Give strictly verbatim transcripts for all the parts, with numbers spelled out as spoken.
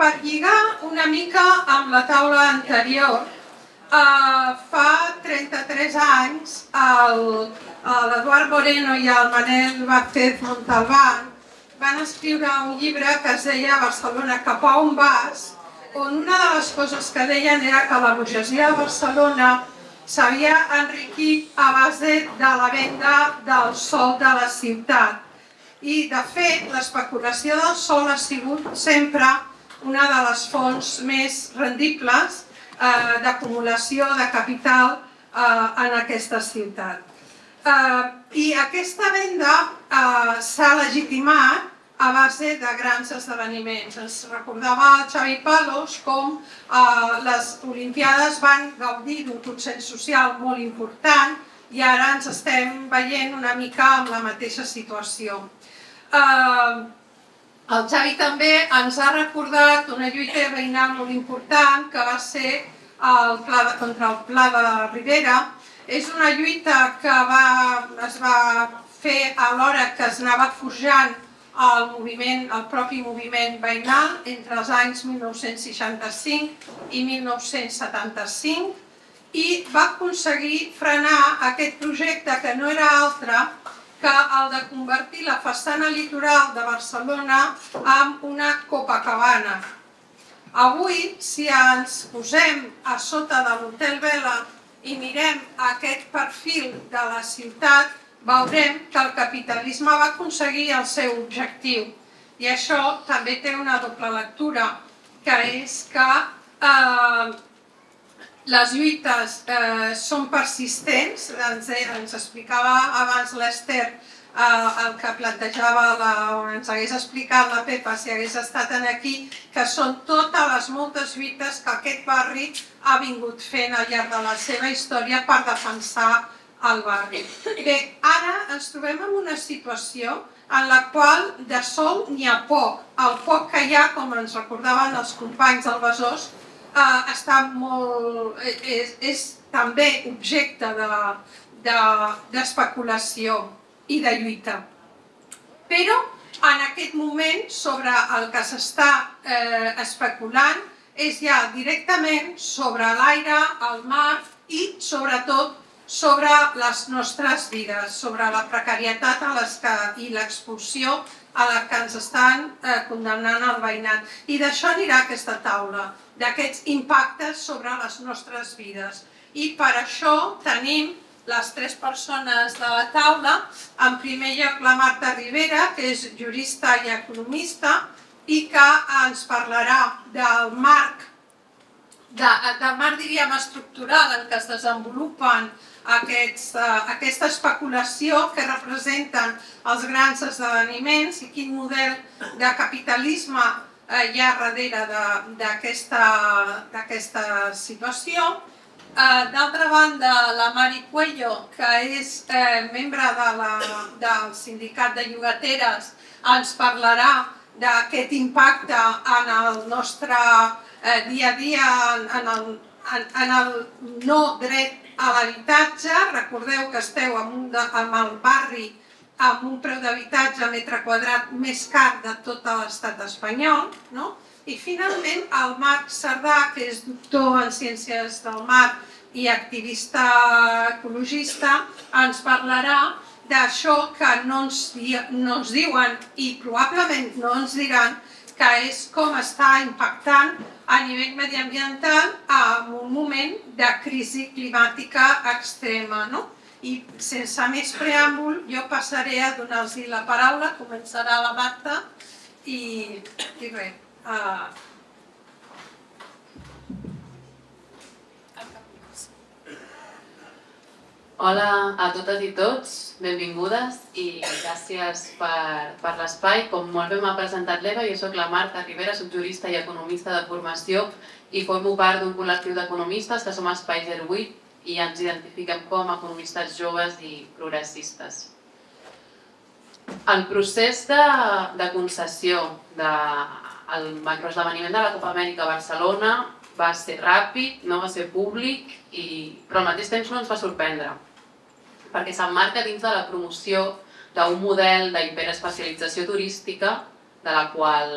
Per lligar una mica amb la taula anterior, fa trenta-tres anys l'Eduard Moreno i el Manel Vázquez Montalbán van escriure un llibre que es deia Barcelona cap a on vas, on una de les coses que deien era que la burgesia de Barcelona s'havia enriquit a base de la venda del sòl de la ciutat. I, de fet, l'especulació del sòl ha sigut sempre una de les fonts més rendibles d'acumulació de capital en aquesta ciutat. I aquesta venda s'ha legitimat a base de grans esdeveniments. Ens recordava Xavi Palos com les Olimpiades van gaudir d'un consens social molt important i ara ens estem veient una mica amb la mateixa situació. El Xavi també ens ha recordat una lluita veïnal molt important que va ser contra el Pla de Ribera. És una lluita que es va fer alhora que es anava forjant el propi moviment veïnal entre els anys mil nou-cents seixanta-cinc i mil nou-cents setanta-cinc i va aconseguir frenar aquest projecte que no era altre que el de convertir la façana litoral de Barcelona en una Copacabana. Avui, si ens posem a sota de l'Hotel Vela i mirem aquest perfil de la ciutat, veurem que el capitalisme va aconseguir el seu objectiu. I això també té una doble lectura, que és que les lluites són persistents. Ens explicava abans l'Ester el que plantejava, ens hagués explicat la Pepa si hagués estat aquí, que són totes les moltes lluites que aquest barri ha vingut fent al llarg de la seva història per defensar el barri. Bé, ara ens trobem en una situació en la qual de sol n'hi ha poc. El poc que hi ha, com ens recordaven els companys del Besòs, és també objecte d'especulació i de lluita. Però en aquest moment sobre el que s'està especulant és ja directament sobre l'aire, el mar i sobretot sobre les nostres vides, sobre la precarietat i l'expulsió a la que ens estan condemnant el veïnat. I d'això anirà aquesta taula, d'aquests impactes sobre les nostres vides. I per això tenim les tres persones de la taula. En primer lloc, la Marta Rivera, que és jurista i economista i que ens parlarà del marc, del marc, diríem, estructural en què es desenvolupen aquesta especulació que representen els grans esdeveniments i quin model de capitalisme hi ha darrere d'aquesta situació. D'altra banda, la Mari Cuello, que és membre del Sindicat de Llogateres, ens parlarà d'aquest impacte en el nostre dia a dia, en el no dret a l'habitatge. Recordeu que esteu en el barri amb un preu d'habitatge a metre quadrat més car de tot l'estat espanyol. I finalment el Marc Cerdà, que és doctor en Ciències del Mar i activista ecologista, ens parlarà d'això que no ens diuen i probablement no ens diran, que és com està impactant a nivell mediambiental en un moment de crisi climàtica extrema. I sense més preàmbul jo passaré a donar-los la paraula, començarà la Marta i res. Hola a totes i tots, benvingudes i gràcies per l'espai. Com molt bé m'ha presentat l'Eva, jo soc la Marta Rivera, soc jurista i economista de formació i formo part d'un col·lectiu d'economistes que som Espais Erbuit i ens identifiquem com a economistes joves i progressistes. El procés de, de concessió del macroesdeveniment de la Copa Amèrica a Barcelona va ser ràpid, no va ser públic, i, però al mateix temps no ens va sorprendre, perquè s'emmarca dins de la promoció d'un model d'hiperespecialització turística de la qual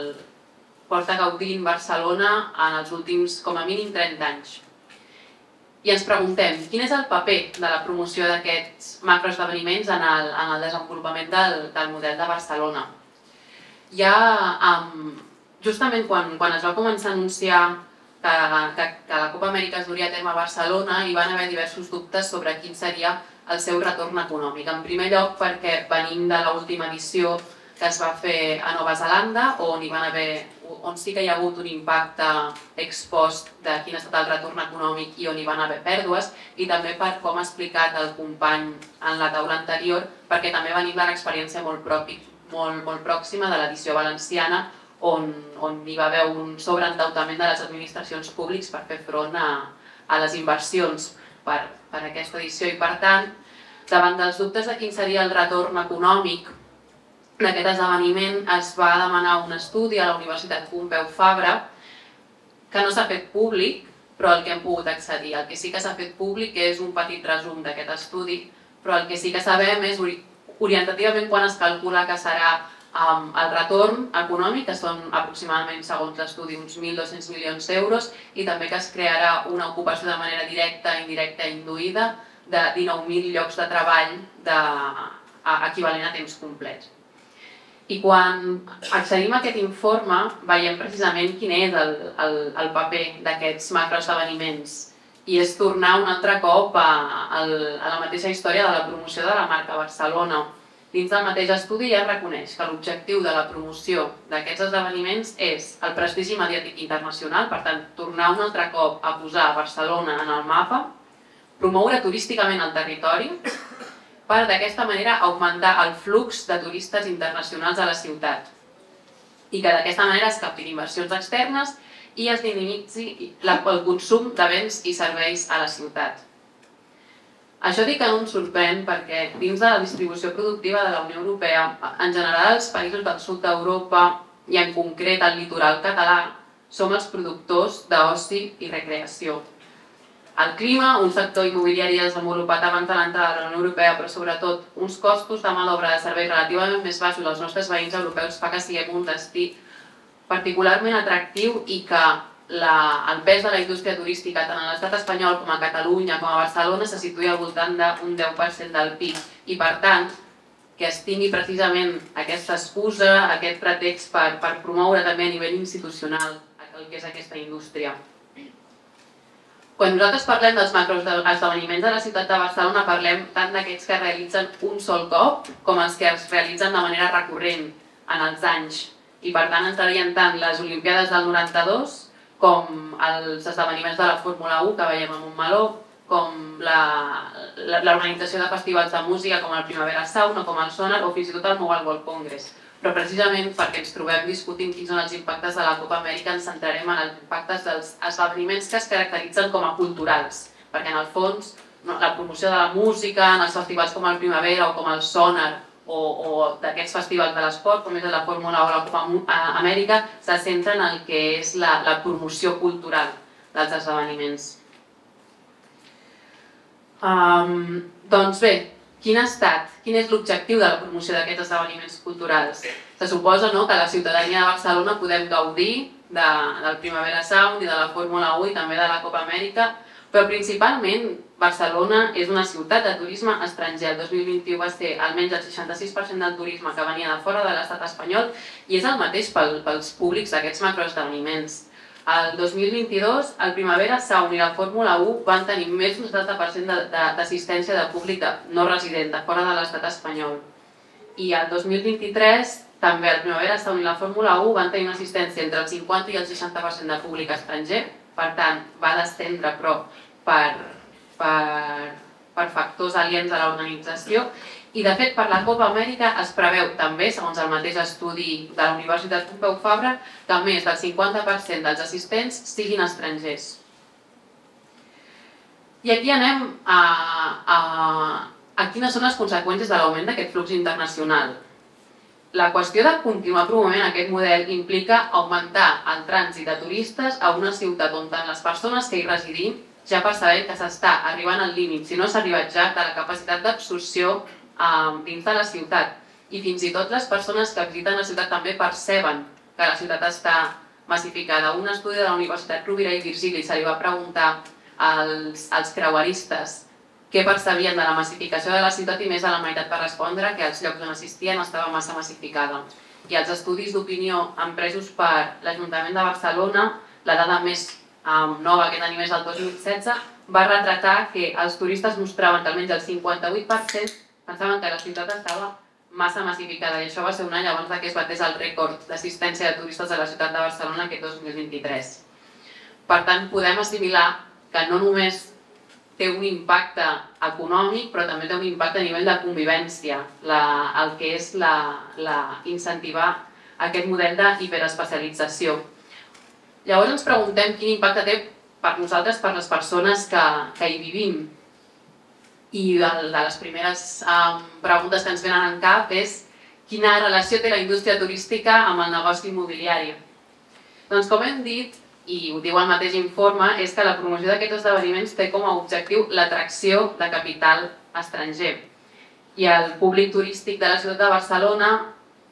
porta gaudint Barcelona en els últims, com a mínim, trenta anys. I ens preguntem, quin és el paper de la promoció d'aquests macroesdeveniments en el, en el desenvolupament del, del model de Barcelona? Ja, um, justament quan, quan es va començar a anunciar que, que, que la Copa Amèrica es duria a terme a Barcelona, hi van haver diversos dubtes sobre quin seria el seu retorn econòmic. En primer lloc, perquè venim de l'última edició que es va fer a Nova Zelanda, on hi van haver, on sí que hi ha hagut un impacte expost de quin ha estat el retorn econòmic i on hi van haver pèrdues, i també per com ha explicat el company en la taula anterior, perquè també venim d'una experiència molt, propi, molt, molt pròxima de l'edició valenciana, on, on hi va haver un sobreendeutament de les administracions públiques per fer front a, a les inversions per, per aquesta edició. I per tant, davant dels dubtes de quin seria el retorn econòmic d'aquest esdeveniment, es va demanar un estudi a la Universitat Pompeu Fabra, que no s'ha fet públic, però el que hem pogut accedir. El que sí que s'ha fet públic és un petit resum d'aquest estudi, però el que sí que sabem és orientativament quan es calcula que serà um, el retorn econòmic, que són aproximadament, segons l'estudi, uns mil dos-cents milions d'euros, i també que es crearà una ocupació de manera directa, indirecta i induïda de dinou mil llocs de treball de, a, equivalent a temps complet. I quan accedim a aquest informe veiem precisament quin és el, el, el paper d'aquests macroesdeveniments, i és tornar un altre cop a, a la mateixa història de la promoció de la marca Barcelona. Dins del mateix estudi ja es reconeix que l'objectiu de la promoció d'aquests esdeveniments és el prestigi mediàtic internacional, per tant tornar un altre cop a posar Barcelona en el mapa, promoure turísticament el territori, per d'aquesta manera augmentar el flux de turistes internacionals a la ciutat i que d'aquesta manera es captin inversions externes i es dinamitzi el consum de béns i serveis a la ciutat. Això dic que no em sorprèn perquè dins de la distribució productiva de la Unió Europea, en general els països del sud d'Europa i en concret el litoral català, som els productors d'oci i recreació. El clima, un sector immobiliari desenvolupat abans de l'entrada de la Unió Europea, però sobretot uns costos de mà d'obra de serveis relativament més baixos als nostres veïns europeus, fa que siguem un destí particularment atractiu i que la, el pes de la indústria turística tant a l'estat espanyol com a Catalunya com a Barcelona se situï al voltant d'un deu per cent del P I B. I per tant, que es tingui precisament aquesta excusa, aquest pretext per, per promoure també a nivell institucional el que és aquesta indústria. Quan nosaltres parlem dels macroesdeveniments de la ciutat de Barcelona, parlem tant d'aquests que es realitzen un sol cop com els que es realitzen de manera recurrent en els anys. I per tant entrarien tant les Olimpiades del noranta-dos com els esdeveniments de la Fórmula u que veiem a Montmeló, com l'organització de festivals de música com el Primavera Sound o com el Sònar o fins i tot el Mobile World Congress. Però precisament perquè ens trobem discutint quins són els impactes de la Copa Amèrica, ens centrarem en els impactes dels esdeveniments que es caracteritzen com a culturals, perquè en el fons la promoció de la música, en els festivals com el Primavera o com el Sònar o, o d'aquests festivals de l'esport, com és la Fórmula o la Copa Amèrica, se centra en el que és la, la promoció cultural dels esdeveniments. Um, doncs bé, quin ha estat? Quin és l'objectiu de la promoció d'aquests esdeveniments culturals? Se suposa, no, que la ciutadania de Barcelona podem gaudir de, del Primavera Sound i de la Fórmula u i també de la Copa Amèrica, però principalment Barcelona és una ciutat de turisme estranger. El dos mil vint-i-u va ser almenys el seixanta-sis per cent del turisme que venia de fora de l'estat espanyol i és el mateix pel, pels públics d'aquests macroesdeveniments. El dos mil vint-i-dos, el Primavera Sound i la Fórmula u van tenir més d'un setanta per cent d'assistència de públic no resident de fora de l'estat espanyol. I el dos mil vint-i-tres, també el Primavera Sound i la Fórmula u van tenir una assistència entre el cinquanta i el seixanta per cent de públic estranger. Per tant, va descendre però per, per, per factors aliens a l'organització. I de fet per la Copa Amèrica es preveu també, segons el mateix estudi de la Universitat Pompeu Fabra, que més del cinquanta per cent dels assistents siguin estrangers. I aquí anem a, a, a quines són les conseqüències de l'augment d'aquest flux internacional. La qüestió de continuar promovent aquest model implica augmentar el trànsit de turistes a una ciutat on tant les persones que hi residim ja per saber que s'està arribant al límit, si no s'ha arribat ja, de la capacitat d'absorció dins de la ciutat, i fins i tot les persones que visiten la ciutat també perceben que la ciutat està massificada. Un estudi de la Universitat Rovira i Virgili se li va preguntar als, als creueristes què percebien de la massificació de la ciutat i més de la meitat per respondre que els llocs on assistien estava massa massificada. I els estudis d'opinió empresos per l'Ajuntament de Barcelona, la dada més um, nova que tenim és el dos mil setze, va retratar que els turistes mostraven que almenys el cinquanta-vuit per cent pensaven que la ciutat estava massa massificada, i això va ser un any abans que es batés el rècord d'assistència de turistes a la ciutat de Barcelona aquest dos mil vint-i-tres. Per tant, podem assimilar que no només té un impacte econòmic, però també té un impacte a nivell de convivència, la, el que és la, la, incentivar aquest model d'hiperespecialització. Llavors ens preguntem quin impacte té per nosaltres, per les persones que, que hi vivim. I de, de les primeres eh, preguntes que ens venen en cap és quina relació té la indústria turística amb el negoci immobiliari. Doncs com hem dit, i ho diu el mateix informe, és que la promoció d'aquests esdeveniments té com a objectiu l'atracció de capital estranger. I el públic turístic de la ciutat de Barcelona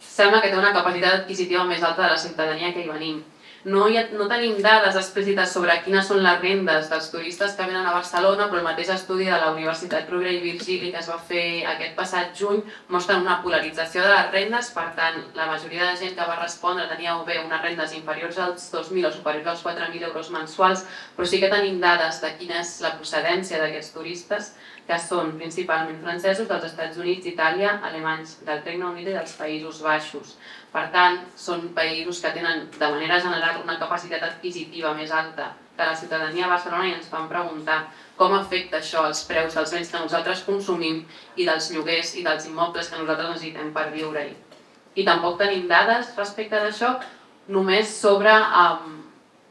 sembla que té una capacitat adquisitiva més alta de la ciutadania que hi venim. No, hi ha, no tenim dades explícites sobre quines són les rendes dels turistes que venen a Barcelona, però el mateix estudi de la Universitat Rovira i Virgili que es va fer aquest passat juny mostra una polarització de les rendes. Per tant, la majoria de gent que va respondre tenia o bé unes rendes inferiors als dos mil o superiors als quatre mil euros mensuals, però sí que tenim dades de quina és la procedència d'aquests turistes, que són principalment francesos, dels Estats Units, Itàlia, alemanys, del Regne Unit i dels Països Baixos. Per tant, són països que tenen de manera general una capacitat adquisitiva més alta que la ciutadania de Barcelona, i ens van preguntar com afecta això els preus dels béns que nosaltres consumim i dels lloguers i dels immobles que nosaltres necessitem per viure-hi. I tampoc tenim dades respecte d'això, només sobre um,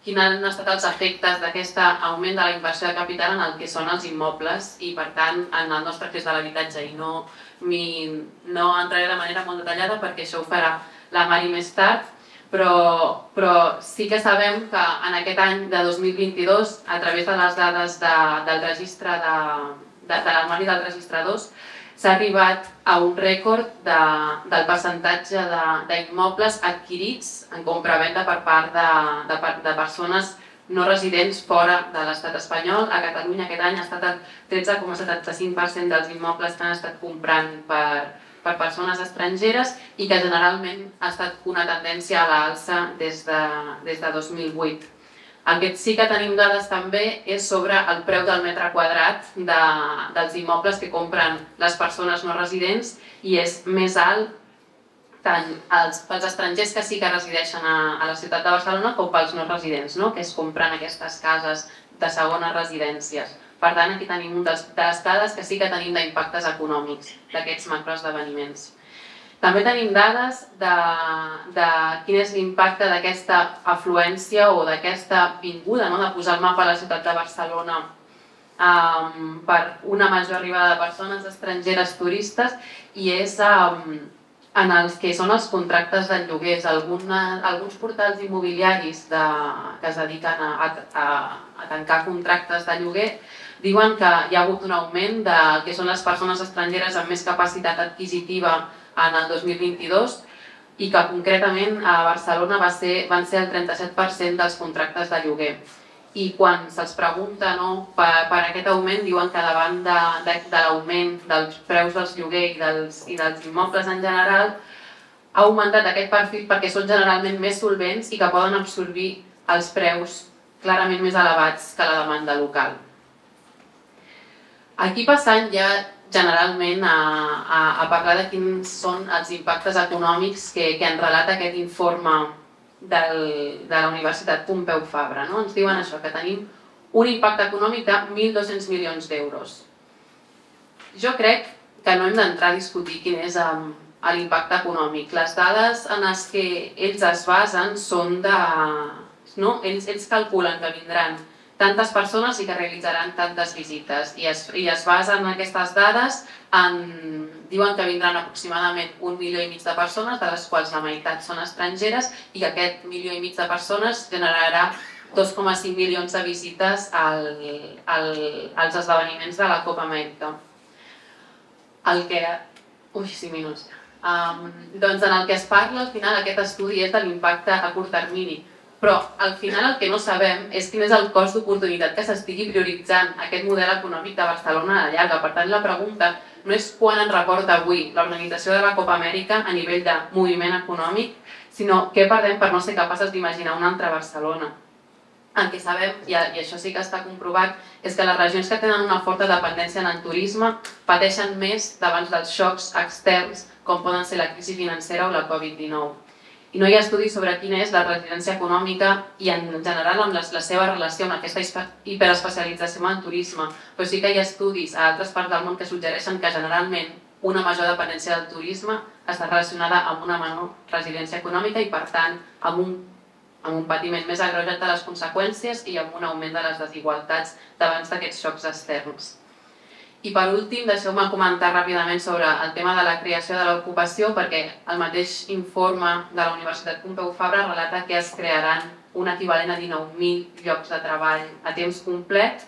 quins han estat els efectes d'aquest augment de la inversió de capital en el que són els immobles i, per tant, en el nostre accés de l'habitatge. I no, mi, no entraré de manera molt detallada perquè això ho farà la Mari més tard, però, però sí que sabem que en aquest any de dos mil vint-i-dos, a través de les dades de, del registre de, de, de l'armari del registre dos, s'ha arribat a un rècord de, del percentatge d'immobles adquirits en compravenda per part de, de, de persones no residents fora de l'estat espanyol. A Catalunya aquest any ha estat el tretze coma setanta-cinc per cent dels immobles que han estat comprant per per persones estrangeres, i que generalment ha estat una tendència a l'alça des, de, des de dos mil vuit. El que sí que tenim dades també és sobre el preu del metre quadrat de, dels immobles que compren les persones no residents, i és més alt tant els, pels estrangers que sí que resideixen a, a la ciutat de Barcelona com pels no residents, no? Que es compren aquestes cases de segones residències. Per tant, aquí tenim un dels, de les dades que sí que tenim d'impactes econòmics d'aquests macroesdeveniments. També tenim dades de, de quin és l'impacte d'aquesta afluència o d'aquesta vinguda, no? De posar el mapa a la ciutat de Barcelona um, per una major arribada de persones estrangeres turistes, i és um, en els que són els contractes de lloguers. Alguna, alguns portals immobiliaris de, que es dediquen a, a, a tancar contractes de lloguer diuen que hi ha hagut un augment del que són les persones estrangeres amb més capacitat adquisitiva en el dos mil vint-i-dos, i que concretament a Barcelona va ser, van ser el trenta-set per cent dels contractes de lloguer. I quan se'ls pregunta, no, per, per aquest augment, diuen que davant de, de, de l'augment dels preus dels lloguers i dels, i dels immobles en general, ha augmentat aquest perfil perquè són generalment més solvents i que poden absorbir els preus clarament més elevats que la demanda local. Aquí passant ja generalment a, a, a parlar de quins són els impactes econòmics que, que en relata aquest informe del, de la Universitat Pompeu Fabra, no? Ens diuen això, que tenim un impacte econòmic de mil dos-cents milions d'euros. Jo crec que no hem d'entrar a discutir quin és um, l'impacte econòmic. Les dades en les que ells es basen són de... No? Ells, ells calculen que vindran tantes persones i que realitzaran tantes visites, i es, i es basen aquestes dades en... Diuen que vindran aproximadament un milió i mig de persones, de les quals la meitat són estrangeres, i que aquest milió i mig de persones generarà dos coma cinc milions de visites al, al, als esdeveniments de la Copa Amèrica. El que... Ui, cinc minuts. Um, doncs en el que es parla, al final, aquest estudi és de l'impacte a curt termini. Però al final el que no sabem és quin és el cost d'oportunitat que s'estigui prioritzant aquest model econòmic de Barcelona a la llarga. Per tant, la pregunta no és quan ens reporta avui l'organització de la Copa Amèrica a nivell de moviment econòmic, sinó què perdem per no ser capaces d'imaginar una altra Barcelona. El que sabem, i això sí que està comprovat, és que les regions que tenen una forta dependència en el turisme pateixen més davant dels xocs externs com poden ser la crisi financera o la Covid dinou. I no hi ha estudis sobre quina és la residència econòmica i en general amb la seva relació amb aquesta hiperespecialització en turisme, però sí que hi ha estudis a altres parts del món que suggereixen que generalment una major dependència del turisme està relacionada amb una menor residència econòmica i per tant amb un, amb un patiment més agreujat de les conseqüències i amb un augment de les desigualtats davant d'aquests xocs externs. I per últim, deixeu-me comentar ràpidament sobre el tema de la creació de l'ocupació perquè el mateix informe de la Universitat Pompeu Fabra relata que es crearan un equivalent a dinou mil llocs de treball a temps complet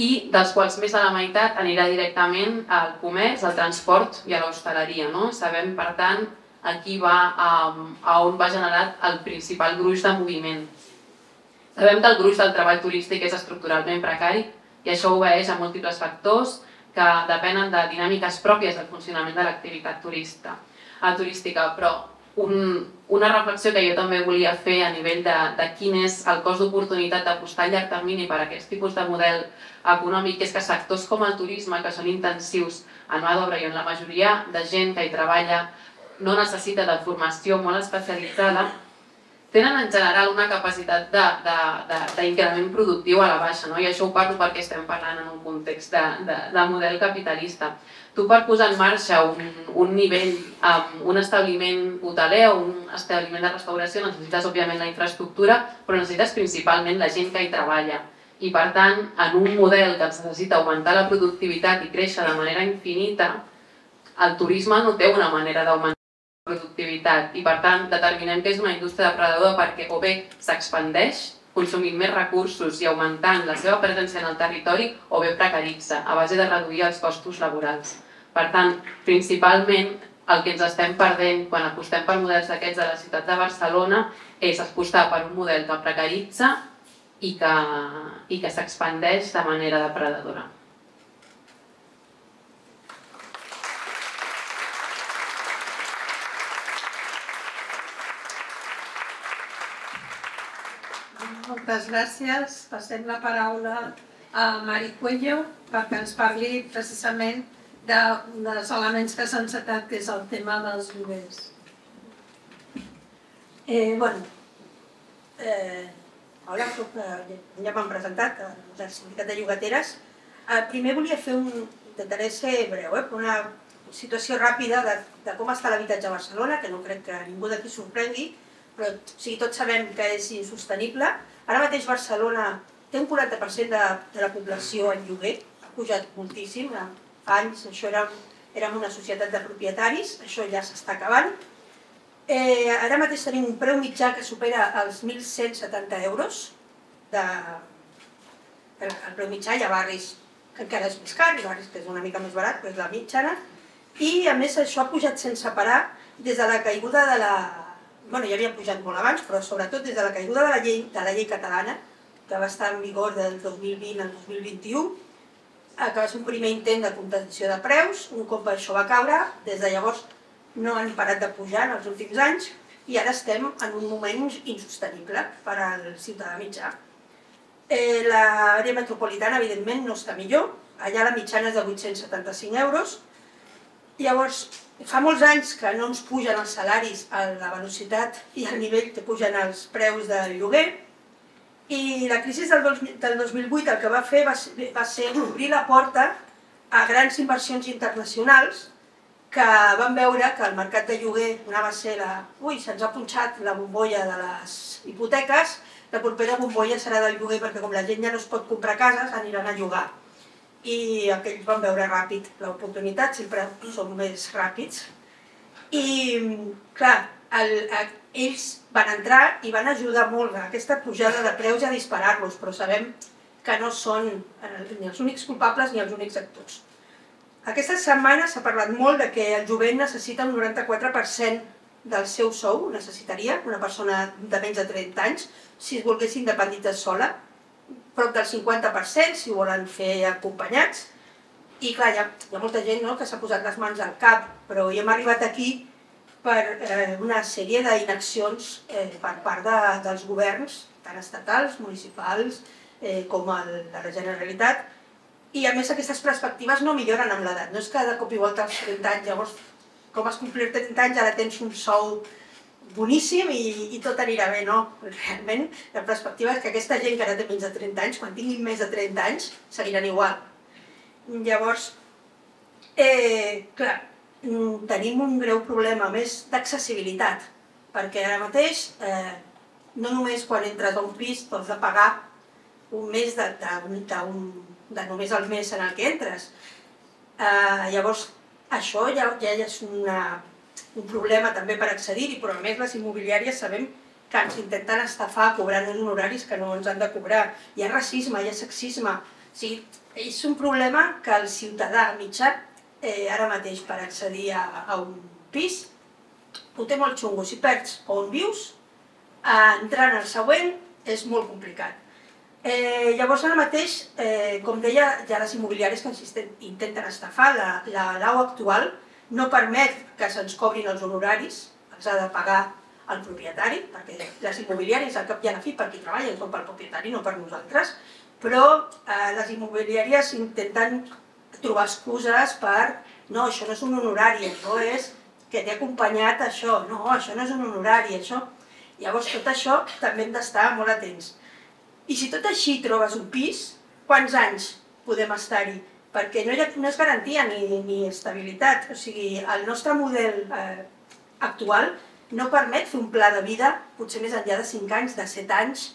i dels quals més de la meitat anirà directament al comerç, al transport i a l'hostaleria. No? Sabem, per tant, a, qui va, a on va generat el principal gruix de moviment. Sabem que el gruix del treball turístic és estructuralment precari, i això obeeix a múltiples factors que depenen de dinàmiques pròpies del funcionament de l'activitat turística. Però un, una reflexió que jo també volia fer a nivell de, de quin és el cost d'oportunitat d'apostar a llarg termini per a aquest tipus de model econòmic és que sectors com el turisme, que són intensius en mà d'obra i on la majoria de gent que hi treballa no necessita de formació molt especialitzada, tenen en general una capacitat d'increment productiu a la baixa, no? I això ho parlo perquè estem parlant en un context de, de, de model capitalista. Tu per posar en marxa un, un nivell, um, un establiment hoteler o un establiment de restauració necessites òbviament la infraestructura, però necessites principalment la gent que hi treballa. I per tant, en un model que ens necessita augmentar la productivitat i créixer de manera infinita, el turisme no té una manera d'augmentar productivitat i per tant determinem que és una indústria depredadora perquè o bé s'expandeix consumint més recursos i augmentant la seva presència en el territori o bé precaritza a base de reduir els costos laborals. Per tant, principalment el que ens estem perdent quan apostem per models d'aquests a la ciutat de Barcelona és apostar per un model que precaritza i que, i que s'expandeix de manera depredadora. Moltes gràcies. Passem la paraula a Mari Cuello perquè ens parli precisament de, dels elements que s'han citat, que és el tema dels lloguers. Eh, bueno, eh, hola, soc, eh, ja m'han presentat, el Sindicat de Llogateres. Eh, primer volia fer un... intentaré ser breu, eh, una situació ràpida de, de com està l'habitatge a Barcelona, que no crec que ningú d'aquí sorprengui, però o sigui, tots sabem que és insostenible. Ara mateix Barcelona té un quaranta per cent de, de la població en lloguer, ha pujat moltíssim, fa anys això era, érem una societat de propietaris, això ja s'està acabant. Eh, ara mateix tenim un preu mitjà que supera els mil cent setanta euros, de, el, el preu mitjà. Hi ha barris que encara és més car, hi ha barris que és una mica més barat, però és la mitjana, i a més això ha pujat sense parar des de la caiguda de la... Bueno, ja havia pujat molt abans, però sobretot des de la caiguda de la llei, de la llei catalana, que va estar en vigor del dos mil vint al dos mil vint-i-u, que va ser un primer intent de contenció de preus. Un cop això va caure, des de llavors no han parat de pujar en els últims anys i ara estem en un moment insostenible per al ciutadà mitjà. Eh, L'àrea metropolitana, evidentment, no està millor. Allà la mitjana és de vuit-cents setanta-cinc euros. Llavors, fa molts anys que no ens pugen els salaris a la velocitat i al nivell que pugen els preus del lloguer, i la crisi del dos mil vuit el que va fer va ser, va ser obrir la porta a grans inversions internacionals que van veure que el mercat de lloguer anava a ser la... Ui, se'ns ha punxat la bombolla de les hipoteques, la propera bombolla serà del lloguer perquè com la gent ja no es pot comprar cases aniran a llogar. I aquells van veure ràpid l'oportunitat, sempre són més ràpids. I, clar, el, ells van entrar i van ajudar molt a aquesta pujada de preus i a disparar-los, però sabem que no són ni els únics culpables ni els únics actors. Aquesta setmana s'ha parlat molt de que el jovent necessita un noranta-quatre per cent del seu sou necessitaria una persona de menys de trenta anys si es volgués independitzar sola, prop del cinquanta per cent si ho volen fer acompanyats. I clar, hi ha, hi ha molta gent, no, que s'ha posat les mans al cap, però hi hem arribat aquí per eh, una sèrie d'inaccions eh, per part de, dels governs, tant estatals, municipals, eh, com el, la Generalitat. I a més aquestes perspectives no milloren amb l'edat, no és que de cop i volta als trenta anys, llavors com has complit trenta anys ara tens un sou boníssim i, i tot anirà bé, no? Realment la perspectiva és que aquesta gent que ara té menys de trenta anys, quan tinguin més de trenta anys, seguiran igual. Llavors, eh, clar, tenim un greu problema més d'accessibilitat, perquè ara mateix eh, no només quan entres a un pis t'has de pagar un mes de, de, de, un, de només el mes en el que entres. Eh, llavors, això ja, ja és una, un problema també per accedir-hi, però a més les immobiliàries sabem que ens intenten estafar cobrant uns honoraris que no ens han de cobrar. Hi ha racisme, hi ha sexisme. O sigui, és un problema que el ciutadà mitjà eh, ara mateix per accedir a, a un pis ho té molt xungo. Si perds on vius, entrant al següent és molt complicat. Eh, llavors ara mateix, eh, com deia, ja les immobiliàries que intenten estafar, la, la L A U actual no permet que se'ns cobrin els honoraris, els ha de pagar el propietari, perquè les immobiliàries al cap i a la fi per qui treballen són pel propietari, no per nosaltres, però eh, les immobiliàries intenten trobar excuses per no, això no és un honorari, això és que t'he acompanyat això, no, això no és un honorari, això... Llavors tot això també hem d'estar molt atents. I si tot així trobes un pis, quants anys podem estar-hi? Perquè no, hi ha, no és garantia ni, ni estabilitat. O sigui, el nostre model eh, actual no permet fer un pla de vida, potser més enllà de cinc anys, de set anys.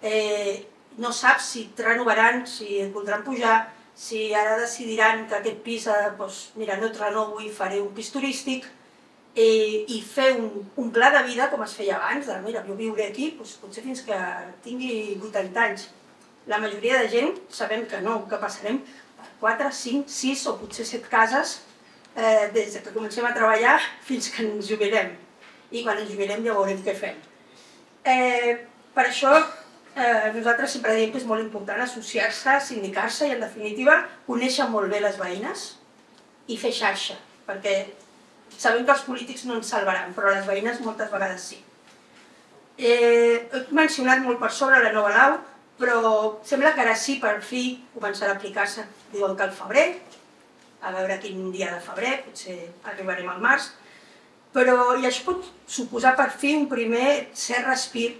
Eh, no saps si et renovaran, si et voldran pujar, si ara decidiran que aquest pis, eh, doncs, mira, no et renovo i faré un pis turístic, eh, i fer un, un pla de vida com es feia abans, de, mira, jo viuré aquí doncs, potser fins que tingui vuitanta anys. La majoria de gent sabem que no, que passarem per quatre, cinc, sis o potser set cases eh, des que comencem a treballar fins que ens jubilem. I quan ens jubilem ja veurem què fem. Eh, per això eh, nosaltres sempre diem que és molt important associar-se, sindicar-se i en definitiva conèixer molt bé les veïnes i fer xarxa, perquè sabem que els polítics no ens salvaran, però les veïnes moltes vegades sí. Eh, he mencionat molt per sobre la nova L A U, però sembla que ara sí, per fi, començarà a aplicar-se. Diuen que al febrer, a veure quin dia de febrer, potser arribarem al març, però i això pot suposar per fi un primer cert respir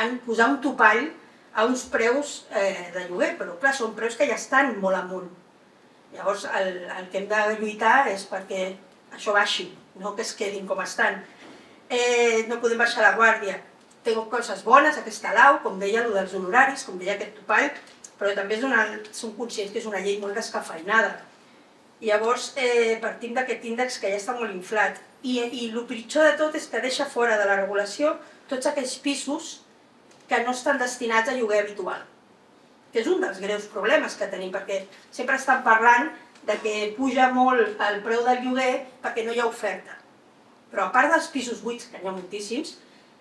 en posar un topall a uns preus eh, de lloguer, però clar, són preus que ja estan molt amunt. Llavors el, el que hem de lluitar és perquè això baixi, no que es quedin com estan. Eh, no podem baixar la guàrdia. Tengo coses bones, aquesta L A U, com deia, el dels honoraris, com deia aquest topall, però també és una, som conscients que és una llei molt descafeïnada. Llavors, eh, partim d'aquest índex que ja està molt inflat. I, i el pitjor de tot és que deixa fora de la regulació tots aquells pisos que no estan destinats a lloguer habitual, que és un dels greus problemes que tenim, perquè sempre estan parlant de que puja molt el preu del lloguer perquè no hi ha oferta. Però a part dels pisos buits, que n'hi ha moltíssims,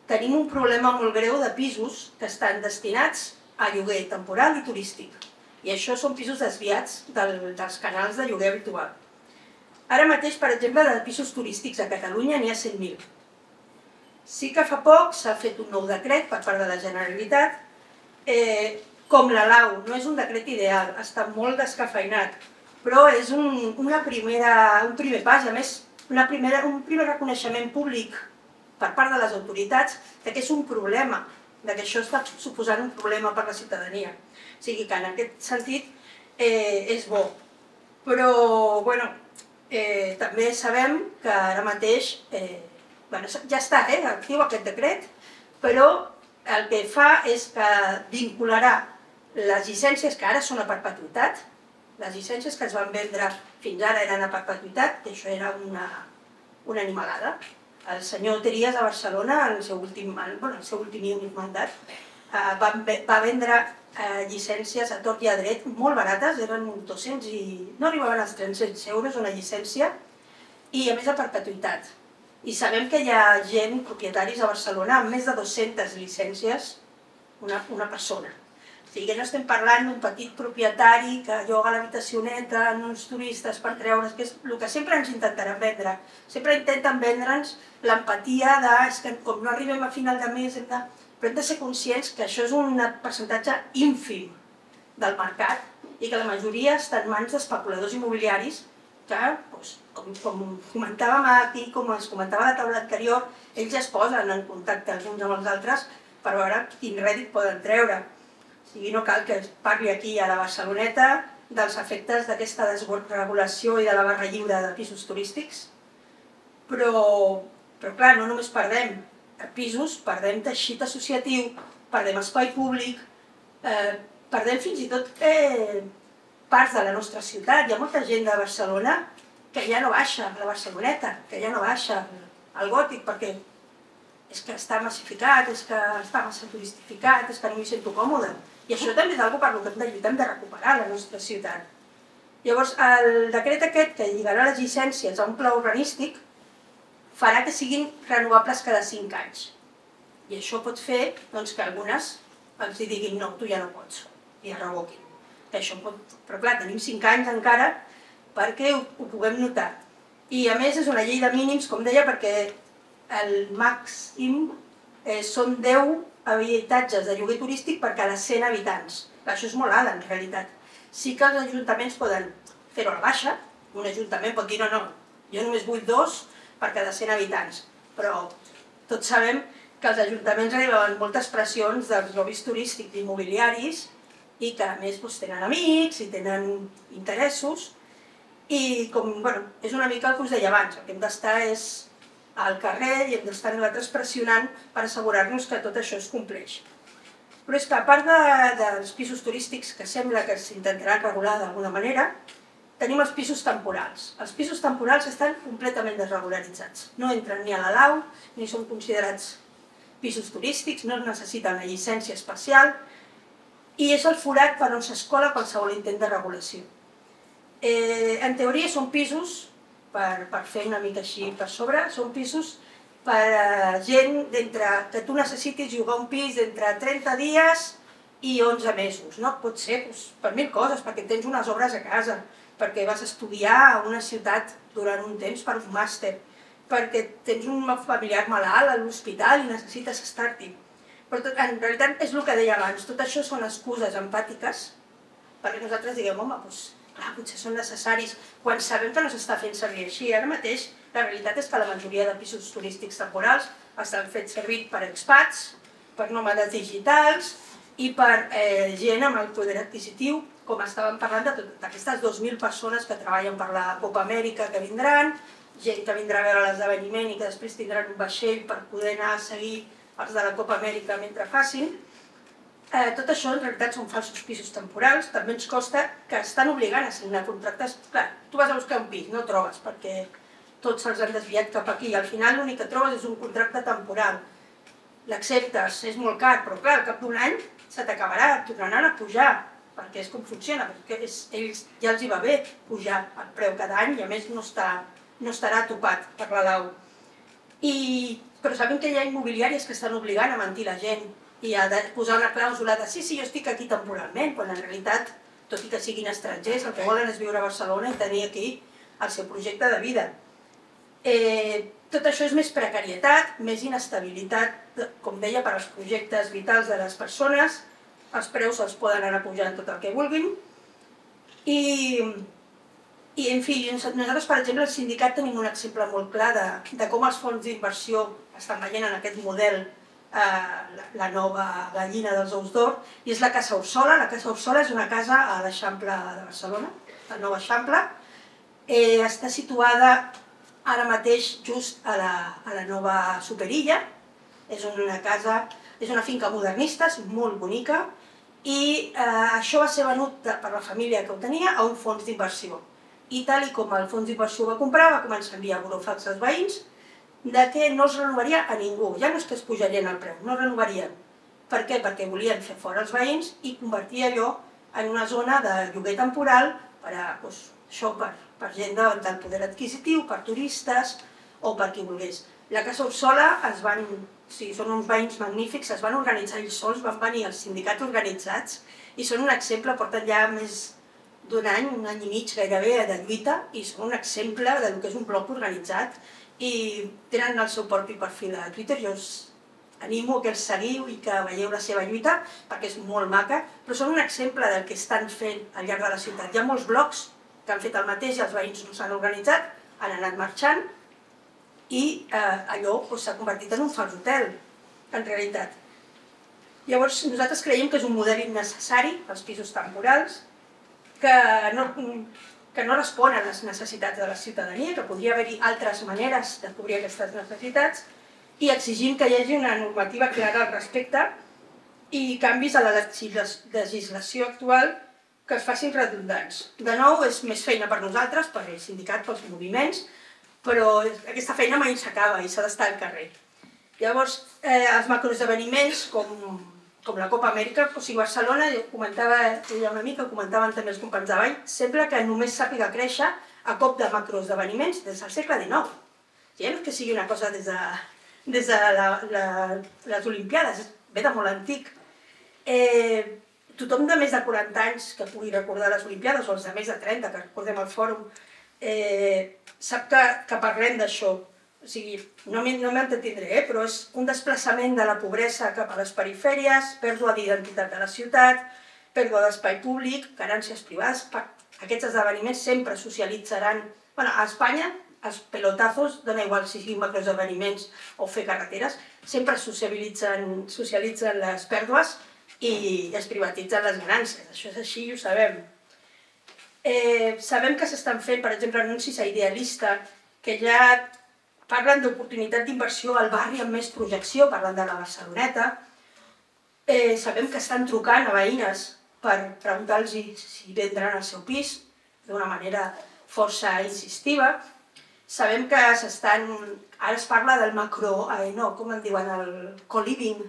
tenim un problema molt greu de pisos que estan destinats a lloguer temporal i turístic. I això són pisos desviats del, dels canals de lloguer habitual. Ara mateix, per exemple, de pisos turístics a Catalunya n'hi ha cent mil. Sí que fa poc s'ha fet un nou decret per part de la Generalitat. Eh, com la L A U, no és un decret ideal, està molt descafeïnat, però és un, una primera, un primer pas, a més, una primera, un primer reconeixement públic per part de les autoritats que és un problema, que això està suposant un problema per la ciutadania. O sigui que en aquest sentit eh, és bo. Però bueno, eh, també sabem que ara mateix eh, bueno, ja està eh, actiu aquest decret, però el que fa és que vincularà les llicències que ara són a perpetuïtat. Les llicències que es van vendre fins ara eren a perpetuïtat, que això era una, una animalada. El senyor Terías a Barcelona, en el seu últim, bueno, el seu últim i únic mandat, eh, va, va vendre eh, llicències a tort i a dret molt barates, eren dos cents i no arribaven als tres-cents euros una llicència, i a més a perpetuïtat. I sabem que hi ha gent, propietaris a Barcelona, amb més de dues-centes llicències, una, una persona. O sigui que no estem parlant d'un petit propietari que lloga l'habitacioneta amb uns turistes per treure's, que és el que sempre ens intentaran vendre. Sempre intenten vendre'ns l'empatia de que com no arribem a final de mes hem de... Però hem de ser conscients que això és un percentatge ínfim del mercat i que la majoria està en mans d'especuladors immobiliaris que, doncs, com, com comentàvem aquí, com es comentava a la taula anterior, ells ja es posen en contacte els uns amb els altres per veure quin rèdit poden treure. O sigui, no cal que es parli aquí a la Barceloneta dels efectes d'aquesta desregulació i de la barra lliure de pisos turístics, però, però clar, no només perdem pisos, perdem teixit associatiu, perdem espai públic, eh, perdem fins i tot... Eh, parts de la nostra ciutat. Hi ha molta gent de Barcelona que ja no baixa a la Barceloneta, que ja no baixa al Gòtic, perquè és que està massificat, és que està massa turistificat, és que no m'hi sento còmode. I això també és una cosa per la que hem de lluitar, hem de recuperar la nostra ciutat. Llavors, el decret aquest, que lligarà les llicències a un pla urbanístic, farà que siguin renovables cada cinc anys. I això pot fer doncs, que algunes els diguin no, tu ja no pots, i es revoquin. Això pot... Però clar, tenim cinc anys encara perquè ho, ho puguem notar. I a més és una llei de mínims, com deia, perquè el màxim eh, són deu habitatges de lloguer turístic per cada cent habitants. Això és molt alt, en realitat. Sí que els ajuntaments poden fer-ho a la baixa, un ajuntament pot dir no, no, jo només vull dos per cada cent habitants. Però tots sabem que els ajuntaments arribaven moltes pressions dels lobbies turístics i immobiliaris i que a més doncs, tenen amics i tenen interessos i com, bueno, és una mica el que us deia abans, el que hem d'estar és al carrer i hem d'estar nosaltres pressionant per assegurar-nos que tot això es compleix. Però és que a part de, dels pisos turístics que sembla que s'intentaran regular d'alguna manera, tenim els pisos temporals. Els pisos temporals estan completament desregularitzats, no entren ni a la L A U ni són considerats pisos turístics, no necessiten una llicència especial, i és el forat per on s'escola qualsevol intent de regulació. Eh, en teoria són pisos, per, per fer una mica així per sobre, són pisos per a gent que tu necessitis llogar un pis d'entre trenta dies i onze mesos. No? Pot ser doncs, per mil coses, perquè tens unes obres a casa, perquè vas estudiar a una ciutat durant un temps per un màster, perquè tens un familiar malalt a l'hospital i necessites estar-t'hi. Però tot, en realitat és el que deia abans, tot això són excuses empàtiques perquè nosaltres diguem, home, doncs, clar, potser són necessaris quan sabem que no s'està fent servir així. Ara mateix la realitat és que la majoria de pisos turístics temporals estan fets servir per expats, per nòmades digitals i per eh, gent amb el poder adquisitiu, com estàvem parlant d'aquestes dues mil persones que treballen per la Copa Amèrica que vindran, gent que vindrà a veure l'esdeveniment i que després tindran un vaixell per poder anar a seguir els de la Copa Amèrica mentre facin. Eh, tot això en realitat són falsos pisos temporals. També ens costa que estan obligant a signar contractes. Clar, tu vas a buscar un pis, no el trobes, perquè tots se'ls han desviat cap aquí i al final l'únic que trobes és un contracte temporal. L'acceptes, és molt car, però clar, al cap d'un any se t'acabarà, tornaran a pujar, perquè és com funciona, perquè és, ells ja els hi va bé pujar el preu cada any i a més no, està, no estarà topat per la L A U. I... Però sabem que hi ha immobiliàries que estan obligant a mentir la gent i a posar una clàusula de sí, sí, jo estic aquí temporalment, quan en realitat, tot i que siguin estrangers, el que volen és viure a Barcelona i tenir aquí el seu projecte de vida. Eh, tot això és més precarietat, més inestabilitat, com deia, per als projectes vitals de les persones, els preus els poden anar pujant tot el que vulguin, i... I, en fi, nosaltres, per exemple, al sindicat tenim un exemple molt clar de, de com els fons d'inversió estan veient en aquest model eh, la, la nova gallina dels ous d'or, i és la Casa Orsola. La Casa Orsola és una casa a l'Eixample de Barcelona, al nou Eixample. Eh, està situada ara mateix just a la, a la nova Superilla. És una casa, és una finca modernista, és molt bonica, i eh, això va ser venut per la família que ho tenia a un fons d'inversió. I tal i com el fons d'inversió va comprar, va començar a enviar burofax als veïns de que no es renovaria a ningú. Ja no és que es pujarien el preu, no es renovarien. Per què? Perquè volien fer fora els veïns i convertir allò en una zona de lloguer temporal per a, doncs, això, per, per gent del poder adquisitiu, per turistes o per qui volgués. La Casa Orsola, es van, o sigui, són uns veïns magnífics, es van organitzar ells sols, van venir els sindicats organitzats i són un exemple, porten ja més d'un any, un any i mig gairebé de lluita i són un exemple del que és un bloc organitzat i tenen el seu propi perfil a Twitter. Jo us animo que els seguiu i que veieu la seva lluita perquè és molt maca, però són un exemple del que estan fent al llarg de la ciutat. Hi ha molts blocs que han fet el mateix i els veïns no s'han organitzat, han anat marxant i eh, allò s'ha convertit en un fals hotel, en realitat. Llavors, nosaltres creiem que és un model innecessari, els pisos temporals, que no, que no respon a les necessitats de la ciutadania, que podria haver-hi altres maneres de cobrir aquestes necessitats, i exigim que hi hagi una normativa clara al respecte i canvis a la legislació actual que es facin redundants. De nou, és més feina per nosaltres, per el sindicat, pels moviments, però aquesta feina mai s'acaba i s'ha d'estar al carrer. Llavors, eh, els macroesdeveniments com, com la Copa Amèrica, o sigui, Barcelona, jo comentava ja una mica, comentaven també els companys d'avall, sembla que només sàpiga créixer a cop de macroesdeveniments des del segle dinou. Ja no és que sigui una cosa des de, des de la, la, les Olimpiades, ve de molt antic. Eh, tothom de més de quaranta anys que pugui recordar les Olimpiades, o els de més de trenta, que recordem el fòrum, Eh, sap que, que parlem d'això, o sigui, no m'entendré, eh? Però és un desplaçament de la pobresa cap a les perifèries, pèrdua d'identitat de la ciutat, pèrdua d'espai públic, carències privades. Aquests esdeveniments sempre socialitzaran... Bueno, a Espanya els pelotazos, dona igual si siguin macroesdeveniments o fer carreteres, sempre socialitzen, socialitzen les pèrdues i es privatitzen les ganàncies. Això és així i ho sabem. Eh, sabem que s'estan fent, per exemple, anuncis a Idealista, que ja parlen d'oportunitat d'inversió al barri amb més projecció, parlant de la Barceloneta. Eh, sabem que estan trucant a veïnes per preguntar-los si vendran el seu pis, d'una manera força insistiva. Sabem que s'estan... Ara es parla del macro... Eh, no, com en diuen? El co-living.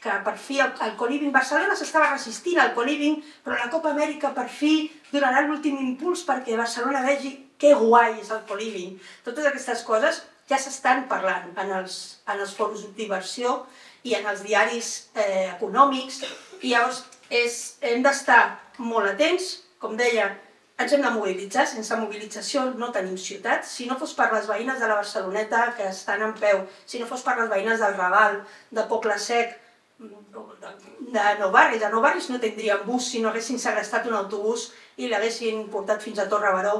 Que per fi el co-living... Barcelona s'estava resistint al co-living, però la Copa Amèrica per fi donarà l'últim impuls perquè Barcelona vegi que guai és el co-living. Totes aquestes coses ja s'estan parlant en els, en els fòrums d'inversió i en els diaris eh, econòmics. I llavors és, hem d'estar molt atents, com deia, ens hem de mobilitzar, sense mobilització no tenim ciutat. Si no fos per les veïnes de la Barceloneta que estan en peu, si no fos per les veïnes del Raval, de Poble Sec, de Nou Barris. A Nou Barris no tindríem bus si no haguessin segrestat un autobús i l'haguessin portat fins a Torre Baró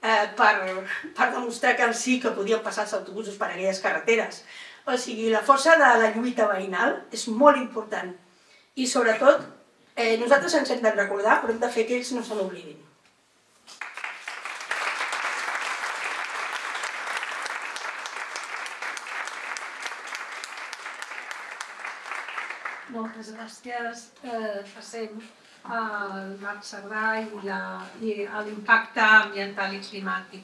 eh, per, per demostrar que sí que podien passar els autobusos per aquelles carreteres. O sigui, la força de la lluita veïnal és molt important i sobretot eh, nosaltres ens hem de recordar, però hem de fer que ells no se n'oblidin. Moltes gràcies eh, passem al Marc Cerdà i a l'impacte ambiental i climàtic.